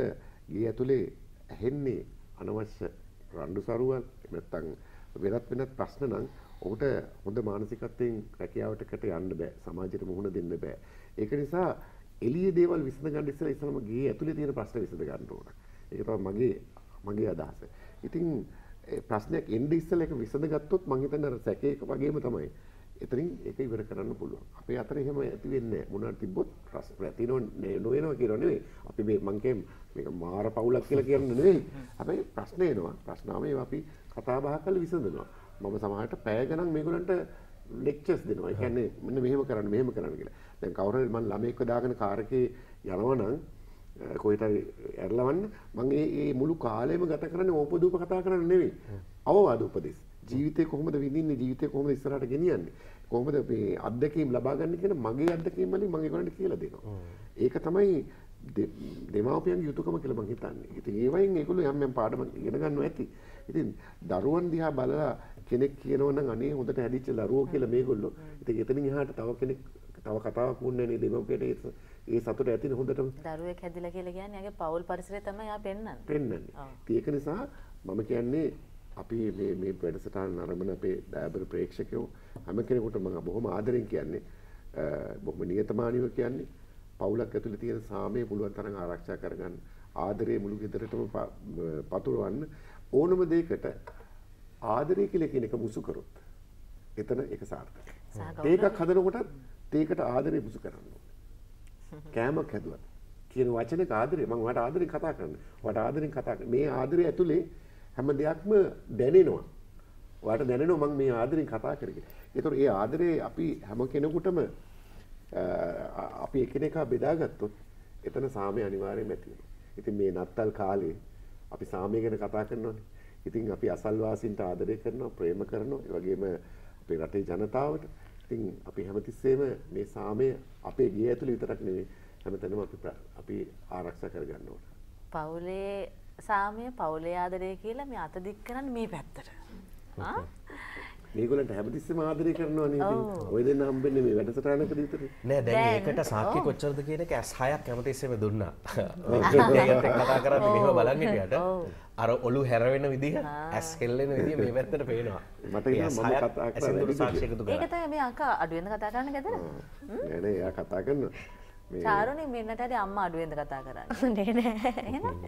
ගේ ඇතුලේ ඇහෙන්නේ අනවශ්‍ය රණ්ඩු සරුවල් නැත්නම් වෙනත් වෙනත් ප්‍රශ්න නම් ඔහුට හොඳ මානසිකත්වයෙන් රැකියාවටකට යන්න බෑ සමාජයට මුහුණ දෙන්න බෑ. ඒක නිසා එළියේ දේවල් විසඳ ගන්න ඉස්සෙල්ලා ඉස්සෙල්ලාම ගේ ඇතුලේ තියෙන ප්‍රශ්න විසඳ ගන්න ඕන. ඒක තමයි මගේ මගේ අදහස. ඉතින් ප්‍රශ්නයක් එන්නේ ඉස්සෙල්ලා ඒක විසඳ ගත්තොත් මම හිතන්නේ අර සැකේ වගේම තමයි. එතනින් ඒක ඉවර කරන්න පුළුවන්. අපේ අතර එහෙම ඇති වෙන්නේ නැහැ. මොනවාට තිබ්බොත් රස ප්‍රතිනෝ නොවනවා කියලා නෙවෙයි. අපි මේ මං කියම් මේක මාර පවුලක් කියලා කියන්නේ නෙවෙයි. අපේ ප්‍රශ්න එනවා. ප්‍රශ්න ආව ඒවා අපි කතා බහ කරලා විසඳනවා. මම සමහරට පැය ගණන් මේගොල්ලන්ට ලෙක්චර්ස් දෙනවා. ඒ කියන්නේ මෙන්න මෙහෙම කරන්න මෙහෙම කරන්න කියලා. දැන් කවුරු හරි මං ළමයෙක්ව දාගෙන කාර් එකේ යනවා නම් කොහෙටරි ඇරලවන්න මං ඒ මුළු කාලයම ගත කරන්නේ ඕපදූප කතා කරන්න නෙවෙයි. අවවාද උපදෙස්. ජීවිතේ කොහොමද විඳින්නේ ජීවිතේ කොහොමද ඉස්සරහට ගෙනියන්නේ කොහොමද මේ අත්දැකීම් ලබා ගන්න කියන මගේ අත්දැකීම් වලින් මම ඒගොල්ලන්ට කියලා දෙනවා. ඒක තමයි දෙමාපියන්ගේ යුතුයකම කියලා මම හිතන්නේ. ඉතින් ඒ වයින් ඒගොල්ලෝ යම් යම් පාඩම ඉගෙන ගන්නවා ඇති. ඉතින් දරුවන් දිහා බලලා කෙනෙක් කියනවා නම් අනේ හොඳට හැදිච්ච දරුවෝ කියලා මේගොල්ලෝ. ඉතින් එතනින් එහාට තව කෙනෙක් තව කතාවක් වුණේ නේ දෙමාපියට ඒ සතුට ඇතිනේ හොඳටම. දරුවෙක් හැදිලා කියලා කියන්නේ යාගේ පවුල් පරිසරය තමයි යා පෙන්නන්නේ. පෙන්නන්නේ. ඒක නිසා මම කියන්නේ අපි මේ මේ වැඩසටහන නරඹන අපේ දයාබර ප්‍රේක්ෂකයෝ හැම කෙනෙකුට මම බොහොම ආදරෙන් කියන්නේ බොහොම නියතමානීව කියන්නේ පවුලක් ඇතුලේ තියෙන සාමය පුළුවන් තරම් ආරක්ෂා කරගන්න ආදරයේ මුළු ගෙදරටම පතුරවන්න ඕනම දෙයකට ආදරය කියලා කියන එක මුසු කරොත් එතන ඒක සාර්ථකයි. ඒකක් හදනකොටත් ඒකට ආදරය මුසු කරන්න ඕනේ. කෑමක් හදුවා කියන වචනේක ආදරය මම ඔයාලට ආදරෙන් කතා කරන්න. ඔයාලට ආදරෙන් කතා කරන්න. මේ ආදරය ඇතුලේ හැම දෙයක්ම දැනෙනවා. ඔයාට දැනෙනවා මම මේ ආදරෙන් කතා කරගෙන. ඒතකොට ඒ ආදරේ අපි හැම කෙනෙකුටම අපි එකිනෙකා බෙදාගත්තොත් එතන සාමය අනිවාර්යයෙන්ම ඇති වෙනවා. ඉතින් මේ නත්තල් කාලේ අපි සාමය ගැන කතා කරනවානේ. ඉතින් අපි අසල්වාසීන්ට ආදරය කරනවා, ප්‍රේම කරනවා. ඒ වගේම අපේ රටේ ජනතාවට. ඉතින් අපි හැමතිස්සෙම මේ සාමය අපේ ගේ ඇතුළේ විතරක් නෙවෙයි හැමතැනම අපි අපි ආරක්ෂා කරගන්න ඕන. පවුලේ සාමය පවුලේ ආදරය කියලා මේ අත දික් කරන්නේ මේ පැත්තට. ආ මේගොල්ලන්ට හැමතිස්සෙම ආදරය කරනවා නේද? ඔය දෙන්න හම්බෙන්නේ මේ වැඩසටහනකදී විතරයි. නෑ දැන් ඒකට සාක්ෂි කොච්චරද කියන එක ඇස් හයක් හැමතිස්සෙම දුන්නා. ඒකට කතා කරන්නේ මෙහෙම බලන් හිටියට අර ඔලු හැරවෙන විදිහ ඇස් හෙල්ලෙන විදිහ මේ පැත්තට පේනවා. මට කියනවා මම කතා කරන්නේ සාක්ෂි එකතු කරා. ඒක තමයි මේ අක්කා අඩුවෙන්ද කතා කරන්න ගැදලා? නෑ නෑ එයා කතා කරනවා. චාරුනේ මෙන්නට හරි අම්මා අඩුවෙන්ද කතා කරන්නේ. නෑ නෑ එහෙනම්.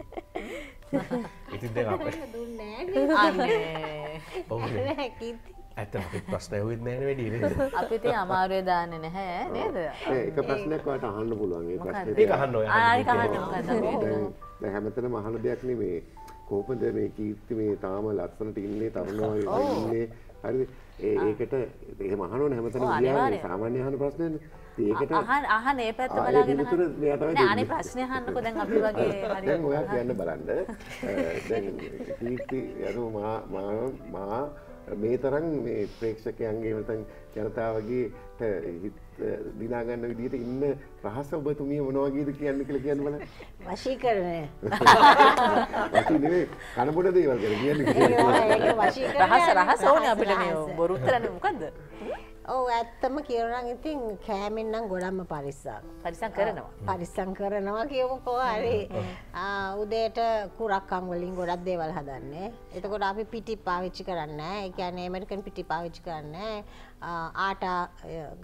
ඉතින් දැන් අපේ දුන්නේ නෑනේ. අනේ. ඇත්තම අපිට ප්‍රශ්න ඇහුවෙත් නැහැ වැඩි නේද? අපිට අමාරුවේ දාන්නේ නැහැ නේද? ඒක ප්‍රශ්නයක් ඔයාලට අහන්න පුළුවන්. ඒ ප්‍රශ්නේ ඒක අහන්න ඔය. ආ ඒක අහන්න මොකද? දැන් හැමතැනම අහන දෙයක් නෙමේ. කොහොමද මේ කීර්ති මේ තාම ලස්සනට ඉන්නේ තරුණවෝ ඉන්නේ හරිද? ඒ ඒකට එහෙම අහනෝනේ හැමතැනම කියන්නේ සාමාන්‍ය අහන ප්‍රශ්නනේ. ඒකට අහන අහන ඒ පැත්ත බලාගෙන නෑ අනේ ප්‍රශ්නේ අහන්නකෝ දැන් අපි වගේ හරියට. දැන් ඔයා කියන්න බලන්න. දැන් කීර්ති යනෝ මා මා මේ තරම් මේ ප්‍රේක්ෂකයන්ගේ නැත්නම් ජනතාවගේට දිනා ගන්න විදිහට ඉන්න රහස ඔබතුමිය මොන වගේද කියන්නේ කියලා කියන්න බලන්න. වශීකරණය. වශී නෙවෙයි කනබොඩ දේවල් කියලා කියන්නේ. රහස රහස ඕනේ අපිට මේ බොරු කරන්නේ මොකද්ද? ඔව් ඇත්තම කියනවා නම් ඉතින් කෑමෙන් නම් ගොඩක්ම පරිස්සම්. පරිස්සම් කරනවා. පරිස්සම් කරනවා කියමුකෝ හරි. උදේට කුරක්කම් වලින් ගොඩක් දේවල් හදන්නේ. එතකොට අපි පිටි පාවිච්චි කරන්නේ නැහැ. ඒ කියන්නේ ඇමරිකන් පිටි පාවිච්චි කරන්නේ ආටා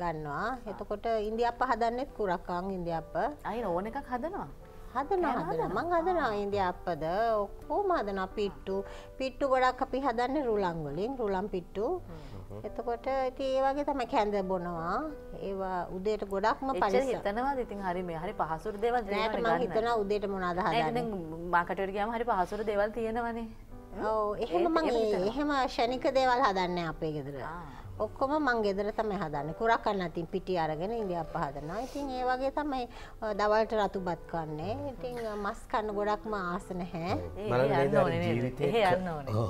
ගන්නවා. එතකොට ඉන්දියාප්ප හදන්නේ කුරක්කම් ඉන්දියාප්ප. අයින ඕන එකක් හදනවා. හදනවා හදනවා. මං හදනවා ඉන්දියාප්පද ඔක්කොම හදනවා පිට්ටු. පිට්ටු ගොඩක් අපි හදන්නේ රුලම් වලින්. රුලම් පිට්ටු. එතකොට ඉතින් ඒ වගේ තමයි කැඳ බොනවා. ඒවා උදේට ගොඩක්ම පරිස්සම්. ඒක හිතනවාද ඉතින් හරි මේ හරි පහසුර දේවල් දෙනවා නේද? මම හිතනවා උදේට මොනවාද හදන්නේ. දැන් මාකට් එකට ගියාම හරි පහසුර දේවල් තියෙනවනේ. ඔව් එහෙම මම එහෙම ශනික දේවල් හදන්නේ අපේ ගෙදර. ඔක්කොම මම ගෙදර තමයි හදන්නේ. කුරක් අන්න ඉතින් පිටි අරගෙන ඉඳියප්ප හදනවා. ඉතින් ඒ වගේ තමයි දවල්ට රතුපත් කන්නේ. ඉතින් මස් කන්න ගොඩක්ම ආස නැහැ. බලන්න ඕනේ නේද? එහෙ යන්න ඕනේ.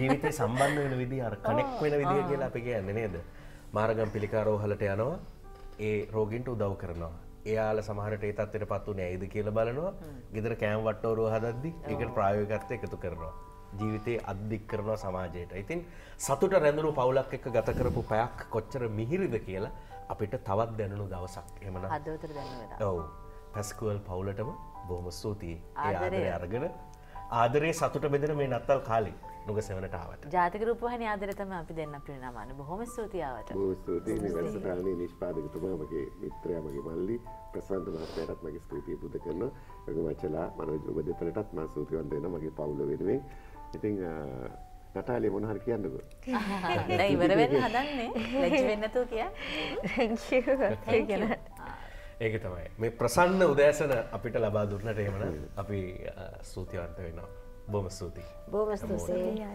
ජීවිතේ සම්බන්ධ වෙන විදිහ අර කනෙක්ට් වෙන විදිහ කියලා අපි කියන්නේ නේද? මාර්ගම් පිළිකා රෝහලට යනවා. ඒ රෝගීන්ට උදව් කරනවා. එයාලා සමහරට ඒ තත්ත්වයටපත් උනේ ඇයිද කියලා බලනවා. ගෙදර කෑම වට්ටෝරුව හදද්දි ඒකට ප්‍රායෝගිකත්වය එකතු කරනවා. ජීවිතේ අද්දික් කරනවා සමාජයට. ඉතින් සතුට රැඳුණු පවුලක් එක්ක ගත කරපු පැයක් කොච්චර මිහිරිද කියලා අපිට තවත් දැනුණු දවසක්. එහෙමනම් හදවතට දැනෙනවා. ඔව්. පැස්කුවල් පවුලටම බොහොම ස්තුතියි. ඒ ආදරේ අරගෙන ආදරේ සතුට බෙදෙන මේ නත්තල් කාලේ නුගසෙවණට ආවට. ජාතික රූපවාහිනිය ආදරේ තමයි අපි දෙන්න අපේ නමන. බොහොම ස්තුතියි ආවට. බොහොම ස්තුතියි. මේ වැඩසටහනේ නිෂ්පාදකතුමා මගේ මිත්‍රයා මගේ මල්ලි ප්‍රසන්න මහත්තයාට මගේ ස්තුතිය පුද කරනවා. මගේ වචලා මනෝජ් ඔබ දෙපළටත් මා ස්තුතිවන්ත වෙනවා මගේ පවුල වෙනුවෙන්. ඉතින් නටාලිය මොන හරි කියන්නකෝ. දැන් ඉවර වෙන්න හදන්නේ. ලැජ්ජ වෙන්න නැතුව කිය. Thank you. ඒක තමයි. මේ ප්‍රසන්න උදෑසන අපිට ලබා දුන්නට එහෙමනම් අපි ස්තුතිවන්ත වෙනවා. බොහොම ස්තුතියි. බොහොම ස්තුතියි.